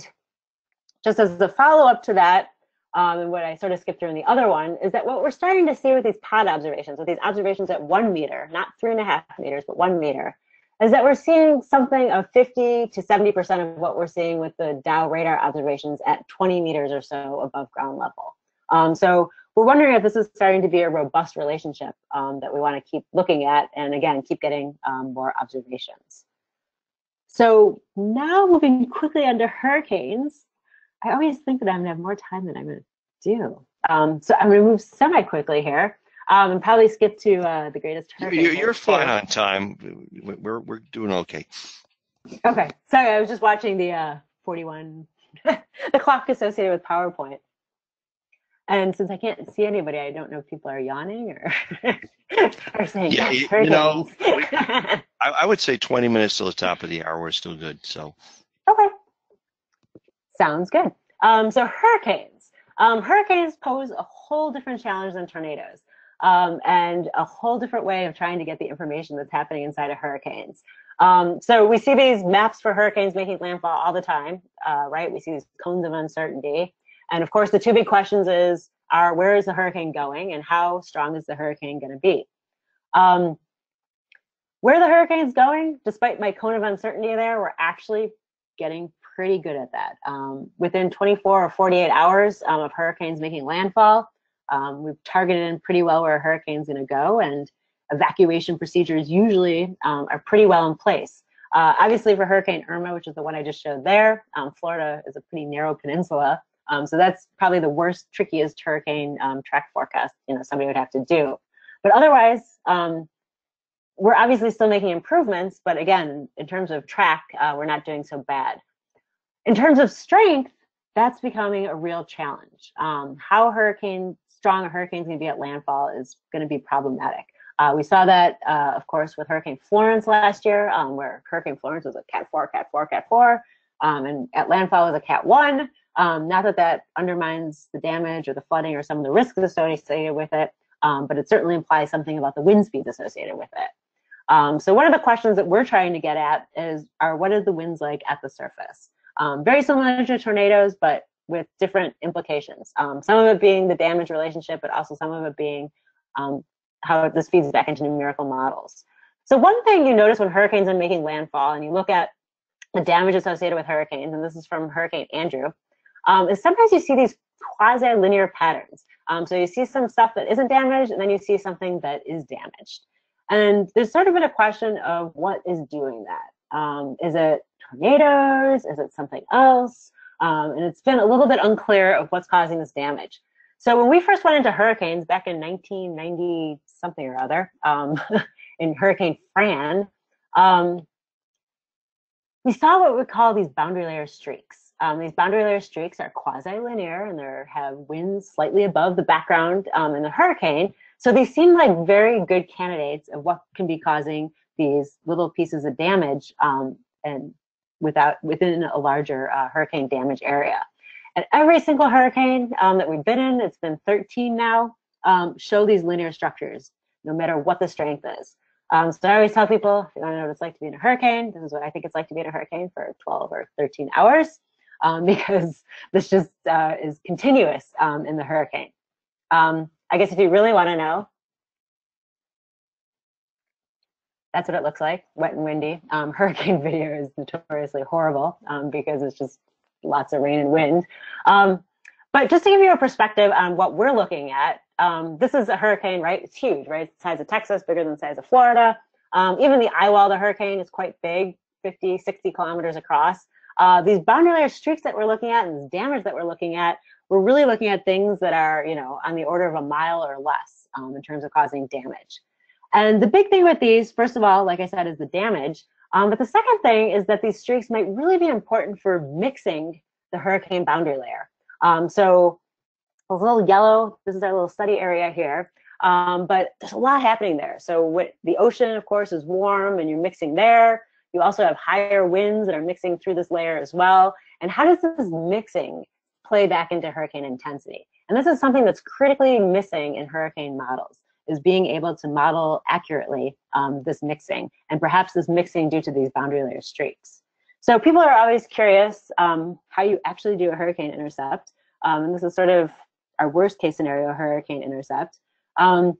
just as the follow-up to that, um, and what I sort of skipped through in the other one, is that what we're starting to see with these pod observations, with these observations at one meter, not three and a half meters, but one meter, is that we're seeing something of fifty to seventy percent of what we're seeing with the Dow radar observations at twenty meters or so above ground level. Um, so we're wondering if this is starting to be a robust relationship um, that we want to keep looking at and, again, keep getting um, more observations. So now moving quickly under hurricanes, I always think that I'm going to have more time than I'm going to do. Um, so I'm going to move semi-quickly here. Um, and probably skip to uh, the greatest hurricane. You're, you're fine on time. We're we're doing okay. Okay. Sorry, I was just watching the uh, forty-one, the clock associated with PowerPoint. And since I can't see anybody, I don't know if people are yawning or, or saying. Yeah, yes, you know, we, I, I would say twenty minutes till the top of the hour is still good. So. Okay. Sounds good. Um, so hurricanes. Um, hurricanes pose a whole different challenge than tornadoes. Um, and a whole different way of trying to get the information that's happening inside of hurricanes. Um, so we see these maps for hurricanes making landfall all the time, uh, right? We see these cones of uncertainty. And of course, the two big questions is, are where is the hurricane going and how strong is the hurricane going to be? Um, where the hurricane's going, despite my cone of uncertainty there, we're actually getting pretty good at that. Um, within twenty-four or forty-eight hours um, of hurricanes making landfall, Um, we've targeted in pretty well where a hurricane's going to go, and evacuation procedures usually um, are pretty well in place. Uh, obviously, for Hurricane Irma, which is the one I just showed there, um, Florida is a pretty narrow peninsula, um, so that's probably the worst, trickiest hurricane um, track forecast you know somebody would have to do. But otherwise, um, we're obviously still making improvements. But again, in terms of track, uh, we're not doing so bad. In terms of strength, that's becoming a real challenge. Um, how hurricane strong a hurricane's going to be at landfall is going to be problematic. Uh, we saw that, uh, of course, with Hurricane Florence last year, um, where Hurricane Florence was a Cat four, Cat four, Cat four, um, and at landfall was a Cat one. Um, not that that undermines the damage or the flooding or some of the risks associated with it, um, but it certainly implies something about the wind speeds associated with it. Um, so one of the questions that we're trying to get at is, are what is the winds like at the surface? Um, very similar to tornadoes, but with different implications. Um, some of it being the damage relationship, but also some of it being um, how this feeds back into numerical models. So one thing you notice when hurricanes are making landfall, and you look at the damage associated with hurricanes, and this is from Hurricane Andrew, um, is sometimes you see these quasi-linear patterns. Um, so you see some stuff that isn't damaged, and then you see something that is damaged. And there's sort of been a question of what is doing that. Um, is it tornadoes? Is it something else? Um, and it's been a little bit unclear of what's causing this damage. So when we first went into hurricanes back in nineteen ninety something or other, um, in Hurricane Fran, um, we saw what we call these boundary layer streaks. Um, these boundary layer streaks are quasi-linear, and they have winds slightly above the background um, in the hurricane. So they seem like very good candidates of what can be causing these little pieces of damage um, and without within a larger uh, hurricane damage area. And every single hurricane um, that we've been in, it's been thirteen now, um, show these linear structures, no matter what the strength is. Um, so I always tell people, if you want to know what it's like to be in a hurricane, this is what I think it's like to be in a hurricane for twelve or thirteen hours, um, because this just uh, is continuous um, in the hurricane. Um, I guess if you really want to know, that's what it looks like, wet and windy. Um, hurricane video is notoriously horrible um, because it's just lots of rain and wind. Um, but just to give you a perspective on what we're looking at, um, this is a hurricane, right? It's huge, right? It's the size of Texas, bigger than the size of Florida. Um, even the eye wall of the hurricane is quite big, fifty, sixty kilometers across. Uh, these boundary layer streaks that we're looking at and this damage that we're looking at, we're really looking at things that are, you know, on the order of a mile or less um, in terms of causing damage. And the big thing with these, first of all, like I said, is the damage. Um, but the second thing is that these streaks might really be important for mixing the hurricane boundary layer. Um, so a little yellow, this is our little study area here, um, but there's a lot happening there. So what, the ocean, of course, is warm and you're mixing there. You also have higher winds that are mixing through this layer as well. And how does this mixing play back into hurricane intensity? And this is something that's critically missing in hurricane models, is being able to model accurately um, this mixing, and perhaps this mixing due to these boundary layer streaks. So people are always curious um, how you actually do a hurricane intercept. Um, and this is sort of our worst case scenario hurricane intercept, um,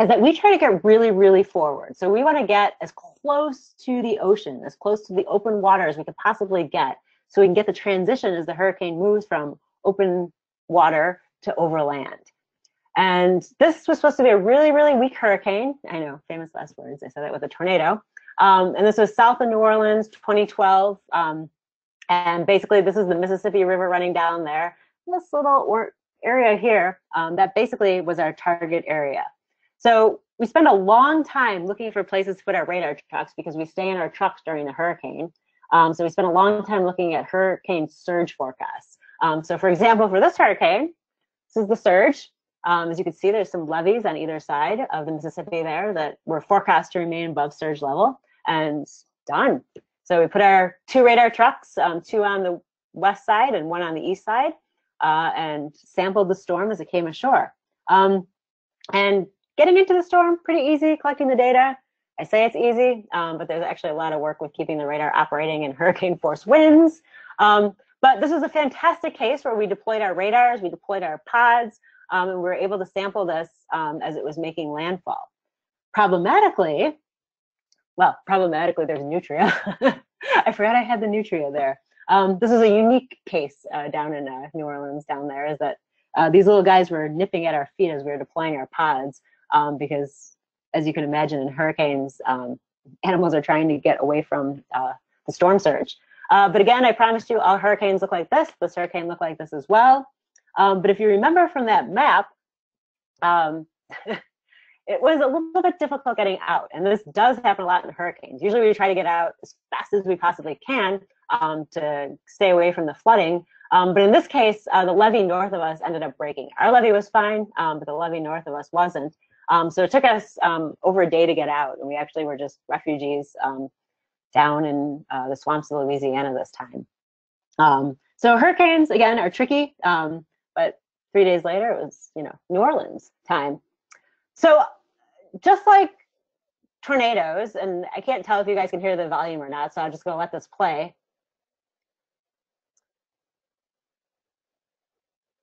is that we try to get really, really forward. So we want to get as close to the ocean, as close to the open water as we could possibly get, so we can get the transition as the hurricane moves from open water to overland. And this was supposed to be a really, really weak hurricane. I know, famous last words. I said that with a tornado. Um, and this was south of New Orleans, twenty twelve. Um, and basically, this is the Mississippi River running down there. This little area here, um, that basically was our target area. So we spend a long time looking for places to put our radar trucks, because we stay in our trucks during the hurricane. Um, so we spent a long time looking at hurricane surge forecasts. Um, so for example, for this hurricane, this is the surge. Um, as you can see, there's some levees on either side of the Mississippi there that were forecast to remain above surge level, and done. So we put our two radar trucks, um, two on the west side and one on the east side, uh, and sampled the storm as it came ashore. Um, and getting into the storm, pretty easy, collecting the data. I say it's easy, um, but there's actually a lot of work with keeping the radar operating in hurricane force winds. Um, but this was a fantastic case where we deployed our radars, we deployed our pods, Um, and we were able to sample this um, as it was making landfall. Problematically, well, problematically, there's nutria. I forgot I had the nutria there. Um, this is a unique case uh, down in uh, New Orleans down there, is that uh, these little guys were nipping at our feet as we were deploying our pods, um, because, as you can imagine, in hurricanes, um, animals are trying to get away from uh, the storm surge. Uh, but again, I promised you all hurricanes look like this. This hurricane looked like this as well. Um, but if you remember from that map, um, it was a little bit difficult getting out. And this does happen a lot in hurricanes. Usually we try to get out as fast as we possibly can um, to stay away from the flooding. Um, but in this case, uh, the levee north of us ended up breaking. Our levee was fine, um, but the levee north of us wasn't. Um, so it took us um, over a day to get out. And we actually were just refugees um, down in uh, the swamps of Louisiana this time. Um, so hurricanes, again, are tricky. Um, But three days later, it was, you know, New Orleans time. So just like tornadoes, and I can't tell if you guys can hear the volume or not, so I'm just going to let this play.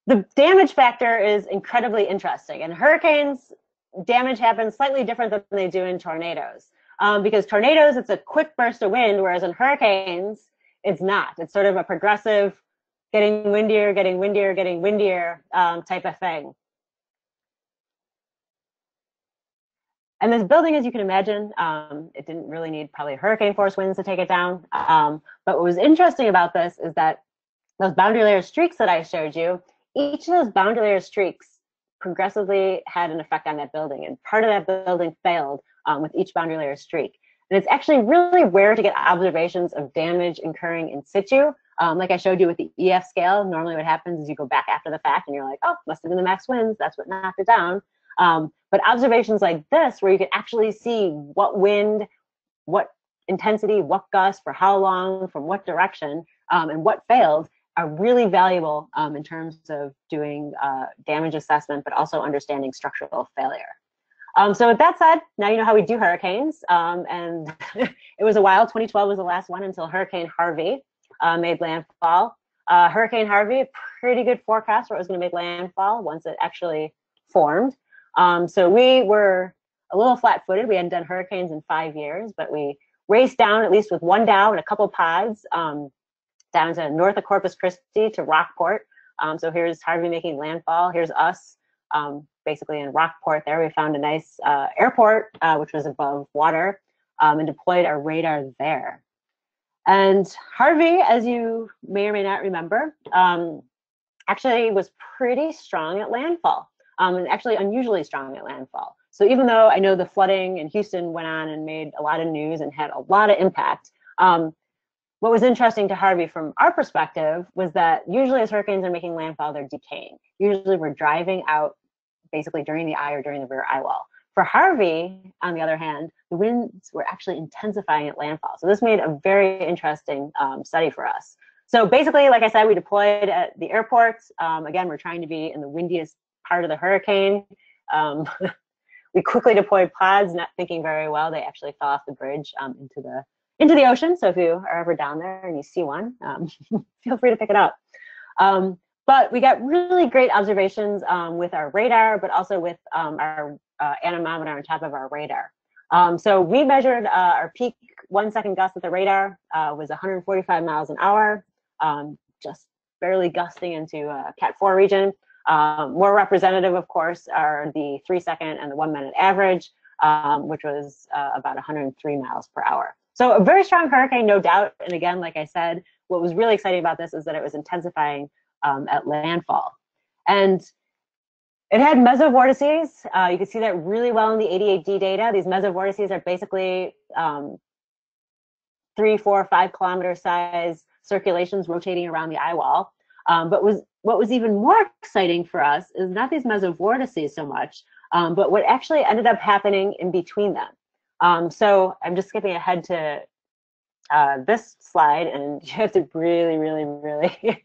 The damage factor is incredibly interesting. And hurricanes, damage happens slightly different than they do in tornadoes. Um, because tornadoes, it's a quick burst of wind, whereas in hurricanes, it's not. It's sort of a progressive, getting windier, getting windier, getting windier um, type of thing. And this building, as you can imagine, um, it didn't really need probably hurricane force winds to take it down. Um, but what was interesting about this is that those boundary layer streaks that I showed you, each of those boundary layer streaks progressively had an effect on that building, and part of that building failed um, with each boundary layer streak. And it's actually really rare to get observations of damage occurring in situ. Um, like I showed you with the E F scale, normally what happens is you go back after the fact and you're like, oh, must have been the max winds, that's what knocked it down. Um, but observations like this, where you can actually see what wind, what intensity, what gust, for how long, from what direction, um, and what failed, are really valuable um, in terms of doing uh, damage assessment, but also understanding structural failure. Um, so with that said, now you know how we do hurricanes. Um, and it was a while. twenty twelve was the last one until Hurricane Harvey uh, made landfall. Uh, Hurricane Harvey, pretty good forecast where it was going to make landfall once it actually formed. Um, so we were a little flat-footed. We hadn't done hurricanes in five years, but we raced down, at least with one dow and a couple pods, um, down to north of Corpus Christi to Rockport. Um, so here's Harvey making landfall. Here's us. Um, basically in Rockport there, we found a nice uh, airport, uh, which was above water, um, and deployed our radar there. And Harvey, as you may or may not remember, um, actually was pretty strong at landfall, um, and actually unusually strong at landfall. So even though I know the flooding in Houston went on and made a lot of news and had a lot of impact, um, what was interesting to Harvey from our perspective was that usually as hurricanes are making landfall, they're decaying. Usually we're driving out basically during the eye or during the rear eye wall. For Harvey, on the other hand, the winds were actually intensifying at landfall. So this made a very interesting um, study for us. So basically, like I said, we deployed at the airports. Um, again, we're trying to be in the windiest part of the hurricane. Um, we quickly deployed pods, not thinking very well. They actually fell off the bridge um, into the into the ocean. So if you are ever down there and you see one, um, feel free to pick it up. Um, But we got really great observations um, with our radar, but also with um, our uh, anemometer on top of our radar. Um, so we measured uh, our peak one second gust at the radar uh, was one hundred forty-five miles an hour, um, just barely gusting into uh, Cat four region. Um, more representative, of course, are the three second and the one minute average, um, which was uh, about one hundred three miles per hour. So a very strong hurricane, no doubt. And again, like I said, what was really exciting about this is that it was intensifying Um, at landfall. And it had mesovortices. Uh, you can see that really well in the A D A D data. These mesovortices are basically um, three, four, five kilometer size circulations rotating around the eye wall. Um, but was, what was even more exciting for us is not these mesovortices so much, um, but what actually ended up happening in between them. Um, so I'm just skipping ahead to uh, this slide, and you have to really, really, really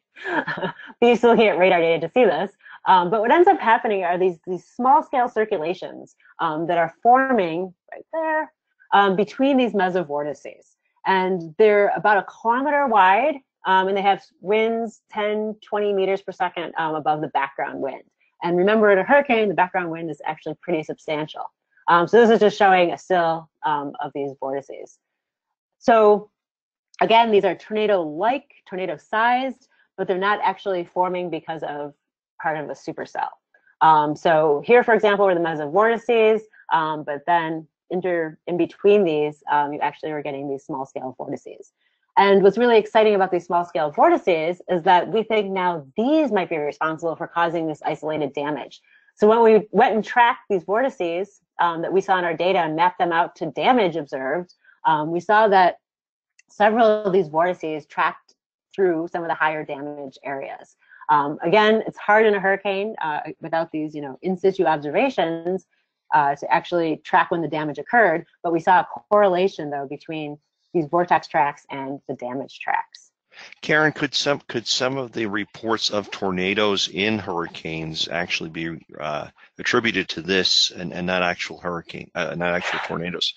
be used to looking at radar data to see this, um, but what ends up happening are these, these small-scale circulations um, that are forming right there um, between these mesovortices. And they're about a kilometer wide, um, and they have winds ten, twenty meters per second um, above the background wind. And remember, in a hurricane, the background wind is actually pretty substantial. Um, so this is just showing a still um, of these vortices. So again, these are tornado-like, tornado-sized, but they're not actually forming because of part of a supercell. Um, so here, for example, were the mesovortices, um, but then inter, in between these, um, you actually were getting these small-scale vortices. And what's really exciting about these small-scale vortices is that we think now these might be responsible for causing this isolated damage. So when we went and tracked these vortices um, that we saw in our data and mapped them out to damage observed, um, we saw that several of these vortices tracked through some of the higher damage areas. Um, again, it's hard in a hurricane uh, without these, you know, in situ observations uh, to actually track when the damage occurred. But we saw a correlation though between these vortex tracks and the damage tracks. Karen, could some could some of the reports of tornadoes in hurricanes actually be uh, attributed to this and, and not actual hurricane, uh, not actual tornadoes?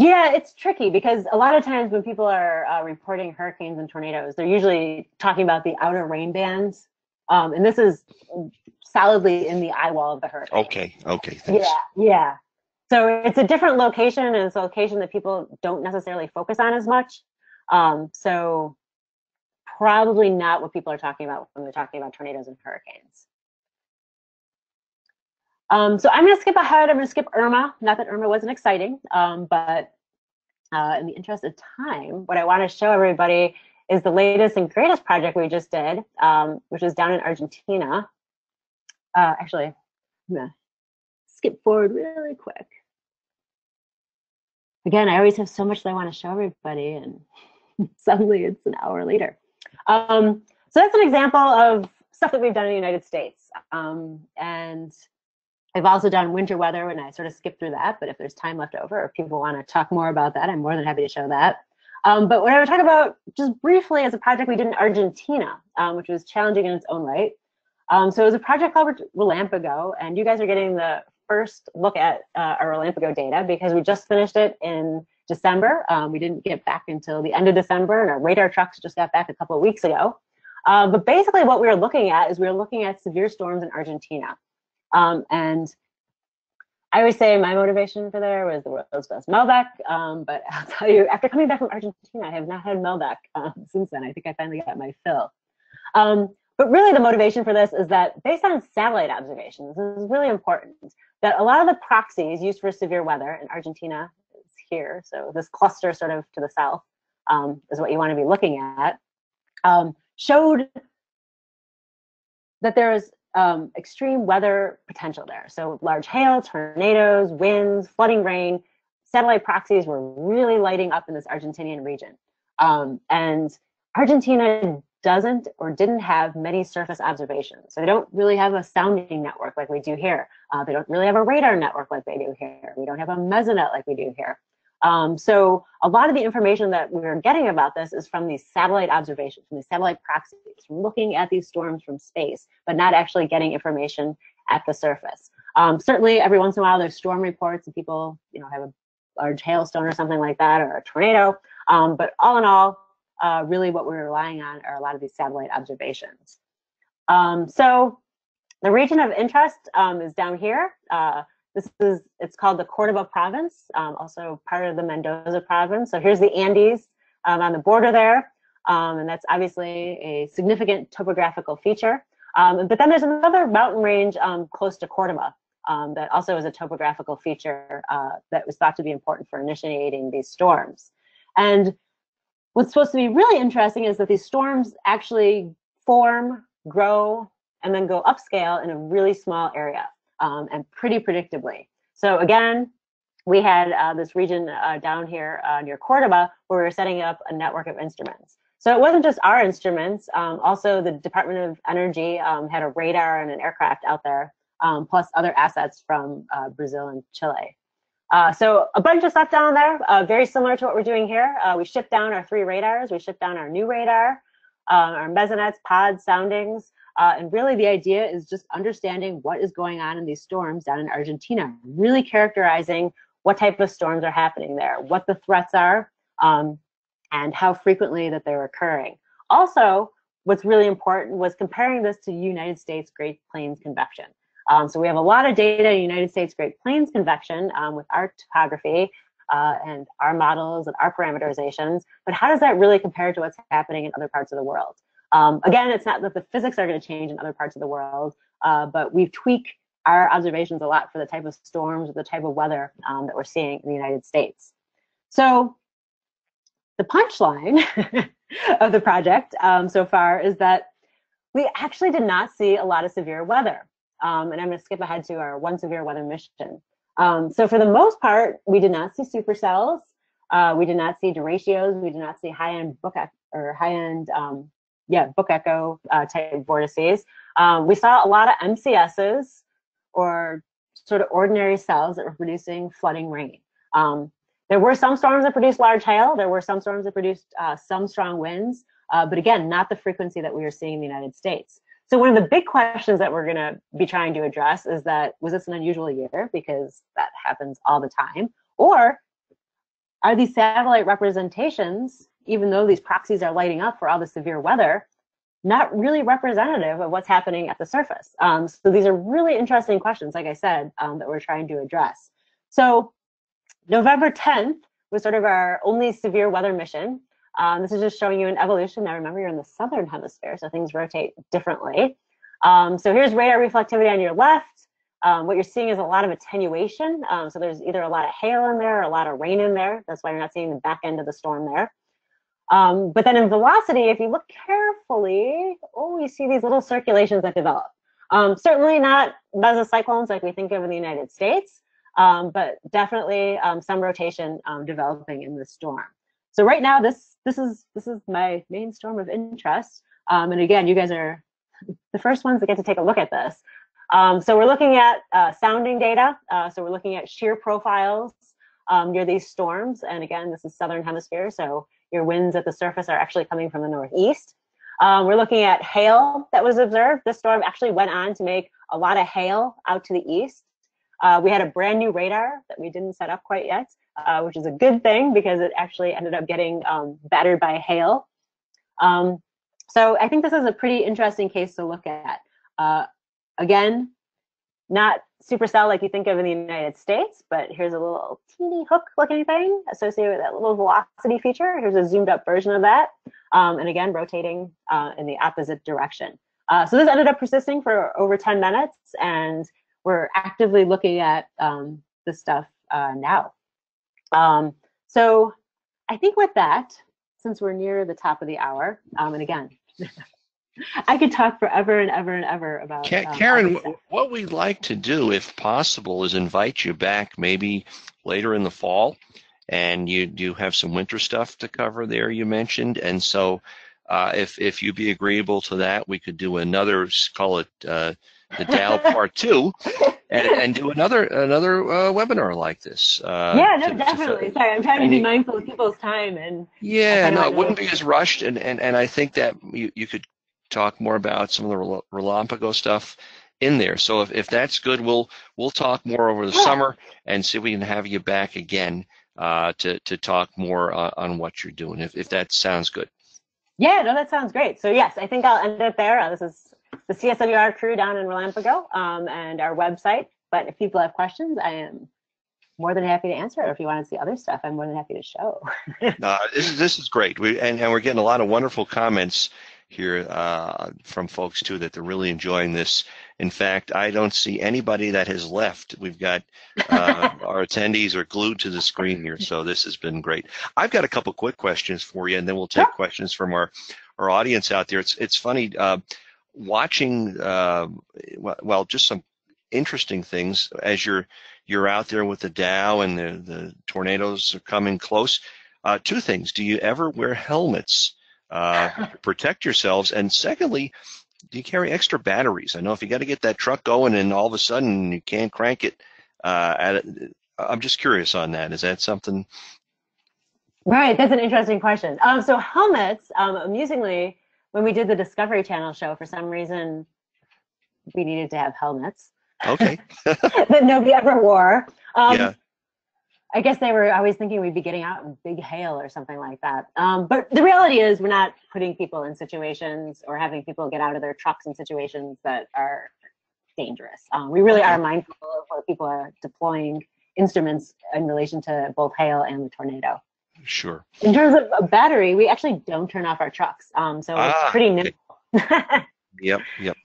Yeah, it's tricky because a lot of times when people are uh, reporting hurricanes and tornadoes, they're usually talking about the outer rain bands. Um, and this is solidly in the eye wall of the hurricane. Okay, okay, thanks. Yeah, yeah. So it's a different location, and it's a location that people don't necessarily focus on as much. Um, so probably not what people are talking about when they're talking about tornadoes and hurricanes. Um, so I'm going to skip ahead. I'm going to skip Irma. Not that Irma wasn't exciting, um, but uh, in the interest of time, what I want to show everybody is the latest and greatest project we just did, um, which was down in Argentina. Uh, actually, I'm gonna skip forward really quick. Again, I always have so much that I want to show everybody, and suddenly it's an hour later. Um, so that's an example of stuff that we've done in the United States. Um, and I've also done winter weather, and I sort of skipped through that, but if there's time left over, or if people want to talk more about that, I'm more than happy to show that. Um, but what I would talk about just briefly is a project we did in Argentina, um, which was challenging in its own right. Um, so it was a project called Relámpago, and you guys are getting the first look at uh, our Relámpago data because we just finished it in December. Um, we didn't get back until the end of December, and our radar trucks just got back a couple of weeks ago. Uh, but basically what we were looking at is we were looking at severe storms in Argentina. Um, and I always say my motivation for there was the world's best Malbec, um, but I'll tell you, after coming back from Argentina, I have not had Malbec um, since then. I think I finally got my fill. Um, but really the motivation for this is that based on satellite observations, this is really important, that a lot of the proxies used for severe weather in Argentina is here, so this cluster sort of to the south um, is what you want to be looking at, um, showed that there is Um, extreme weather potential there. So large hail, tornadoes, winds, flooding rain, satellite proxies were really lighting up in this Argentinian region. Um, and Argentina doesn't or didn't have many surface observations. So they don't really have a sounding network like we do here. Uh, they don't really have a radar network like they do here. We don't have a mesonet like we do here. Um, so a lot of the information that we're getting about this is from these satellite observations, from these satellite proxies, looking at these storms from space, but not actually getting information at the surface. Um, certainly, every once in a while, there's storm reports and people, you know, have a large hailstone or something like that, or a tornado. Um, but all in all, uh, really what we're relying on are a lot of these satellite observations. Um, so the region of interest um, is down here. Uh, This is, it's called the Cordoba Province, um, also part of the Mendoza Province. So here's the Andes um, on the border there. Um, and that's obviously a significant topographical feature. Um, but then there's another mountain range um, close to Cordoba um, that also is a topographical feature uh, that was thought to be important for initiating these storms. And what's supposed to be really interesting is that these storms actually form, grow, and then go upscale in a really small area. Um, and pretty predictably. So again, we had uh, this region uh, down here uh, near Cordoba where we were setting up a network of instruments. So it wasn't just our instruments, um, also the Department of Energy um, had a radar and an aircraft out there, um, plus other assets from uh, Brazil and Chile. Uh, so a bunch of stuff down there, uh, very similar to what we're doing here. Uh, we shipped down our three radars, we shipped down our new radar, um, our mesonets, pods, soundings. Uh, and really the idea is just understanding what is going on in these storms down in Argentina, really characterizing what type of storms are happening there, what the threats are, um, and how frequently that they're occurring. Also, what's really important was comparing this to United States Great Plains convection. Um, so we have a lot of data in United States Great Plains convection um, with our topography uh, and our models and our parameterizations, but how does that really compare to what's happening in other parts of the world? Um, again, it's not that the physics are going to change in other parts of the world, uh, but we've tweaked our observations a lot for the type of storms, or the type of weather um, that we're seeing in the United States. So the punchline of the project um, so far is that we actually did not see a lot of severe weather. Um, and I'm going to skip ahead to our one severe weather mission. Um, so for the most part, we did not see supercells. Uh, we did not see deratios. We did not see high-end book or high-end um, yeah, book echo uh, type vortices. Um, we saw a lot of M C Ss or sort of ordinary cells that were producing flooding rain. Um, there were some storms that produced large hail. There were some storms that produced uh, some strong winds, uh, but again, not the frequency that we were seeing in the United States. So one of the big questions that we're gonna be trying to address is that, was this an unusual year? Because that happens all the time. Or are these satellite representations, even though these proxies are lighting up for all the severe weather, not really representative of what's happening at the surface? Um, so these are really interesting questions, like I said, um, that we're trying to address. So November tenth was sort of our only severe weather mission. Um, this is just showing you an evolution. Now remember, you're in the southern hemisphere, so things rotate differently. Um, so here's radar reflectivity on your left. Um, what you're seeing is a lot of attenuation. Um, so there's either a lot of hail in there or a lot of rain in there. That's why you're not seeing the back end of the storm there. Um, but then in velocity, if you look carefully, oh, you see these little circulations that develop. Um, certainly not mesocyclones like we think of in the United States, um, but definitely um, some rotation um, developing in the storm. So right now, this this is this is my main storm of interest. Um, and again, you guys are the first ones that get to take a look at this. Um, so we're looking at uh, sounding data. Uh, so we're looking at shear profiles um, near these storms. And again, this is southern hemisphere, so your winds at the surface are actually coming from the northeast. Um, we're looking at hail that was observed. This storm actually went on to make a lot of hail out to the east. Uh, we had a brand new radar that we didn't set up quite yet, uh, which is a good thing because it actually ended up getting um, battered by hail. Um, so I think this is a pretty interesting case to look at. Uh, again, not supercell like you think of in the United States, but here's a little teeny hook looking thing associated with that little velocity feature. Here's a zoomed up version of that. Um, and again, rotating uh, in the opposite direction. Uh, so this ended up persisting for over ten minutes, and we're actively looking at um, this stuff uh, now. Um, so I think with that, since we're near the top of the hour, um, and again, I could talk forever and ever and ever about. Karen, um, what we'd like to do, if possible, is invite you back maybe later in the fall, and you do have some winter stuff to cover there you mentioned, and so uh, if if you'd be agreeable to that, we could do another, call it uh, the Dal part two, and, and do another another uh, webinar like this. Uh, yeah, no, to, definitely. To, Sorry, I'm trying to be mindful of people's time and. Yeah, no, it wouldn't be as rushed, and and and I think that you you could talk more about some of the Relámpago stuff in there. So if, if that's good, we'll we'll talk more over the yeah. summer and see if we can have you back again uh, to, to talk more uh, on what you're doing, if, if that sounds good. Yeah, no, that sounds great. So yes, I think I'll end it there. Uh, this is the C S W R crew down in Relámpago um, and our website. But if people have questions, I am more than happy to answer it. Or if you want to see other stuff, I'm more than happy to show. uh, this, this is great. We, and, and we're getting a lot of wonderful comments here uh, from folks too, that they're really enjoying this. In fact, I don't see anybody that has left. We've got uh, our attendees are glued to the screen here, so this has been great. I've got a couple quick questions for you, and then we'll take sure. questions from our our audience out there. It's it's funny uh, watching uh, well, just some interesting things as you're you're out there with the Dow and the the tornadoes are coming close. Uh, two things: do you ever wear helmets uh to protect yourselves, and secondly, do you carry extra batteries? I know if you got to get that truck going and all of a sudden you can't crank it, uh at a, I'm just curious on that. Is that something? Right, that's an interesting question. Um so helmets, um amusingly, when we did the Discovery Channel show, for some reason we needed to have helmets, okay, that nobody ever wore. um yeah. I guess they were always thinking we'd be getting out in big hail or something like that. Um, but the reality is we're not putting people in situations or having people get out of their trucks in situations that are dangerous. Um, we really are mindful of where people are deploying instruments in relation to both hail and the tornado. Sure. In terms of a battery, we actually don't turn off our trucks. Um, so ah, it's pretty nimble. Okay. Yep, yep.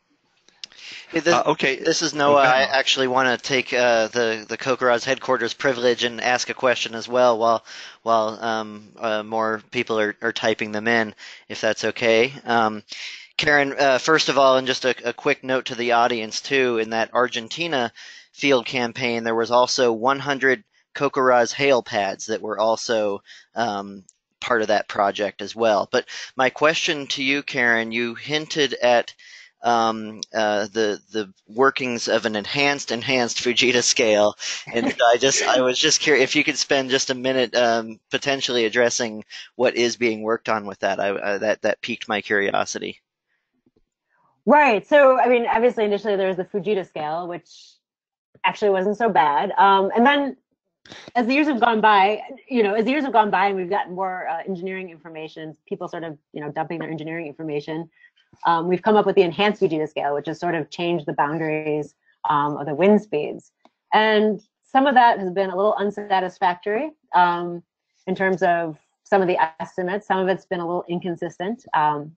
Hey, this, uh, okay. This is Noah. Okay. I actually want to take uh, the the CoCoRaHS headquarters privilege and ask a question as well, while while um, uh, more people are, are typing them in, if that's okay. Um, Karen, uh, first of all, and just a, a quick note to the audience too. In that Argentina field campaign, there was also one hundred CoCoRaHS hail pads that were also um, part of that project as well. But my question to you, Karen, you hinted at. Um, uh, the the workings of an enhanced enhanced Fujita scale, and I just I was just curious if you could spend just a minute um, potentially addressing what is being worked on with that. I uh, that that piqued my curiosity. Right. So I mean, obviously, initially there was the Fujita scale, which actually wasn't so bad, um, and then as the years have gone by, you know, as the years have gone by, and we've gotten more uh, engineering information, people sort of you know dumping their engineering information. Um, we've come up with the enhanced Fujita scale, which has sort of changed the boundaries um, of the wind speeds. And some of that has been a little unsatisfactory um, in terms of some of the estimates. Some of it's been a little inconsistent. Um,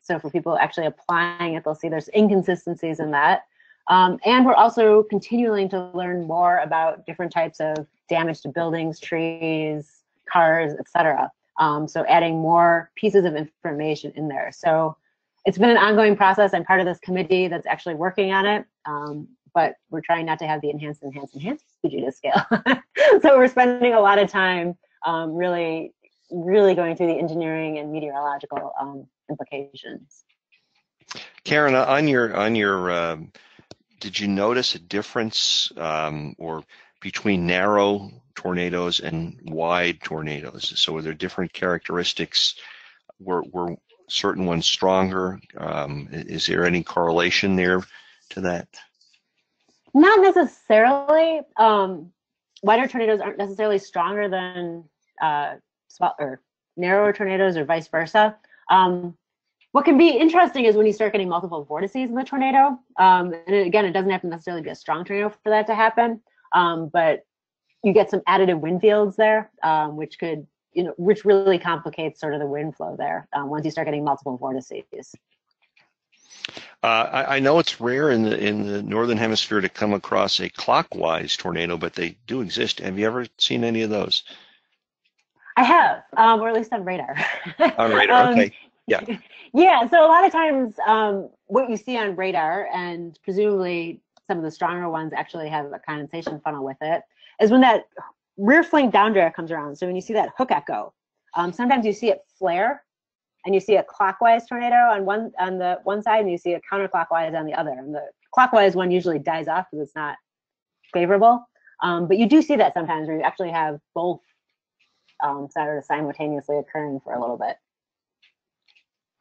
so for people actually applying it, they'll see there's inconsistencies in that. Um, and we're also continuing to learn more about different types of damage to buildings, trees, cars, et cetera. Um, so adding more pieces of information in there. So it's been an ongoing process. I'm part of this committee that's actually working on it, um, but we're trying not to have the enhanced, enhanced, enhanced Fujita scale. So we're spending a lot of time um, really, really going through the engineering and meteorological um, implications. Karen, on your, on your uh, did you notice a difference um, or between narrow tornadoes and wide tornadoes? So are there different characteristics? Were, were certain ones stronger? Um, is there any correlation there to that? Not necessarily. Um, wider tornadoes aren't necessarily stronger than uh, small, or narrower tornadoes or vice versa. Um, What can be interesting is when you start getting multiple vortices in the tornado. Um, and again, it doesn't have to necessarily be a strong tornado for that to happen, um, but you get some additive wind fields there, um, which could, you know, which really complicates sort of the wind flow there um, once you start getting multiple vortices. Uh, I, I know it's rare in the in the northern hemisphere to come across a clockwise tornado, but they do exist. Have you ever seen any of those? I have, um, or at least on radar. On radar, okay. Um, Yeah. Yeah. So a lot of times, um, what you see on radar, and presumably some of the stronger ones actually have a condensation funnel with it, is when that rear flank down draft comes around. So when you see that hook echo, um, sometimes you see it flare, and you see a clockwise tornado on one on the one side, and you see a counterclockwise on the other. And the clockwise one usually dies off because it's not favorable. Um, but you do see that sometimes where you actually have both um, sort of simultaneously occurring for a little bit.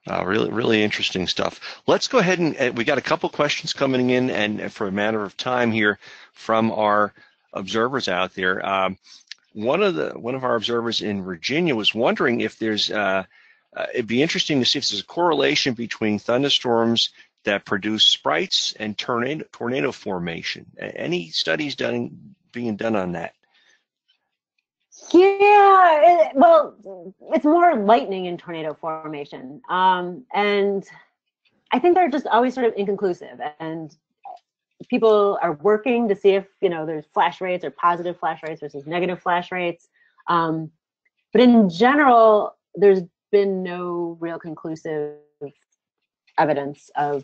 Uh, really, really interesting stuff. Let's go ahead and uh, we got a couple questions coming in, and for a matter of time here, from our observers out there. Um, one of the one of our observers in Virginia was wondering if there's. Uh, uh, it'd be interesting to see if there's a correlation between thunderstorms that produce sprites and tornado tornado formation. Any studies done being done on that? Yeah, it, well, it's more lightning and tornado formation, um, and I think they're just always sort of inconclusive. And people are working to see if you know there's flash rates or positive flash rates versus negative flash rates. Um, but in general, there's been no real conclusive evidence of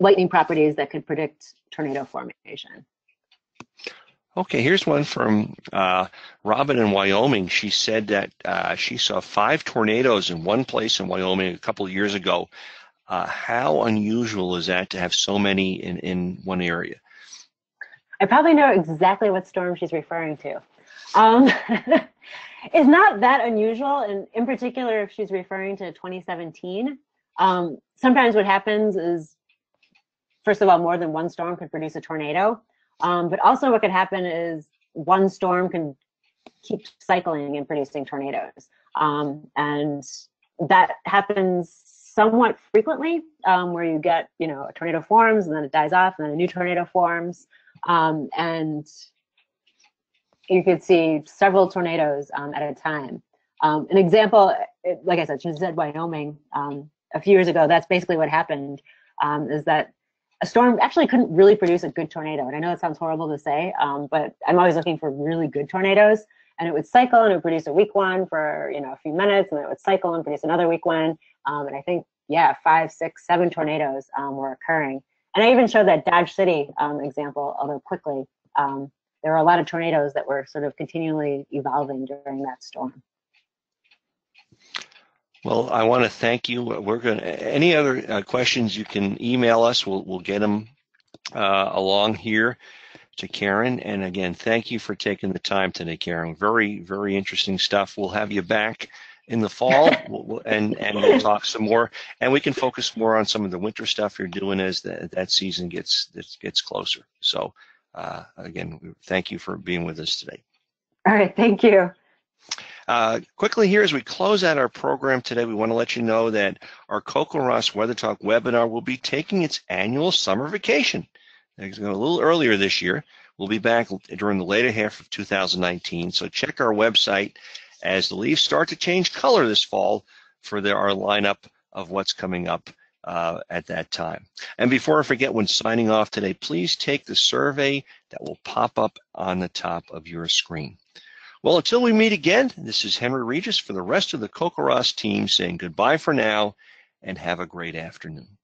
lightning properties that could predict tornado formation. Okay, here's one from uh, Robin in Wyoming. She said that uh, she saw five tornadoes in one place in Wyoming a couple of years ago. Uh, how unusual is that to have so many in, in one area? I probably know exactly what storm she's referring to. Um, it's not that unusual, and in particular if she's referring to twenty seventeen. Um, sometimes what happens is, first of all, more than one storm could produce a tornado. Um, but also what could happen is one storm can keep cycling and producing tornadoes. Um, and that happens somewhat frequently, um, where you get, you know, a tornado forms and then it dies off and then a new tornado forms. Um, and you could see several tornadoes um, at a time. Um, an example, it, like I said, she said Wyoming um, a few years ago, that's basically what happened, um, is that a storm actually couldn't really produce a good tornado. And I know it sounds horrible to say, um, but I'm always looking for really good tornadoes. And it would cycle and it would produce a weak one for, you know, a few minutes, and then it would cycle and produce another weak one. Um, and I think, yeah, five, six, seven tornadoes um, were occurring. And I even showed that Dodge City um, example, although quickly, um, there were a lot of tornadoes that were sort of continually evolving during that storm. Well, I want to thank you. We're going to, any other uh, questions you can email us. We'll, we'll get them uh, along here to Karen. And again, thank you for taking the time today, Karen. Very, very interesting stuff. We'll have you back in the fall we'll, we'll, and, and we'll talk some more. And we can focus more on some of the winter stuff you're doing as the, that season gets, gets closer. So uh, again, thank you for being with us today. All right. Thank you. Uh, quickly here, as we close out our program today, we want to let you know that our CoCoRaHS Weather Talk webinar will be taking its annual summer vacation. It's going a little earlier this year. We'll be back during the later half of two thousand nineteen, so check our website as the leaves start to change color this fall for the, our lineup of what's coming up uh, at that time. And before I forget, when signing off today, please take the survey that will pop up on the top of your screen. Well, until we meet again, this is Henry Regis for the rest of the CoCoRaHS team saying goodbye for now and have a great afternoon.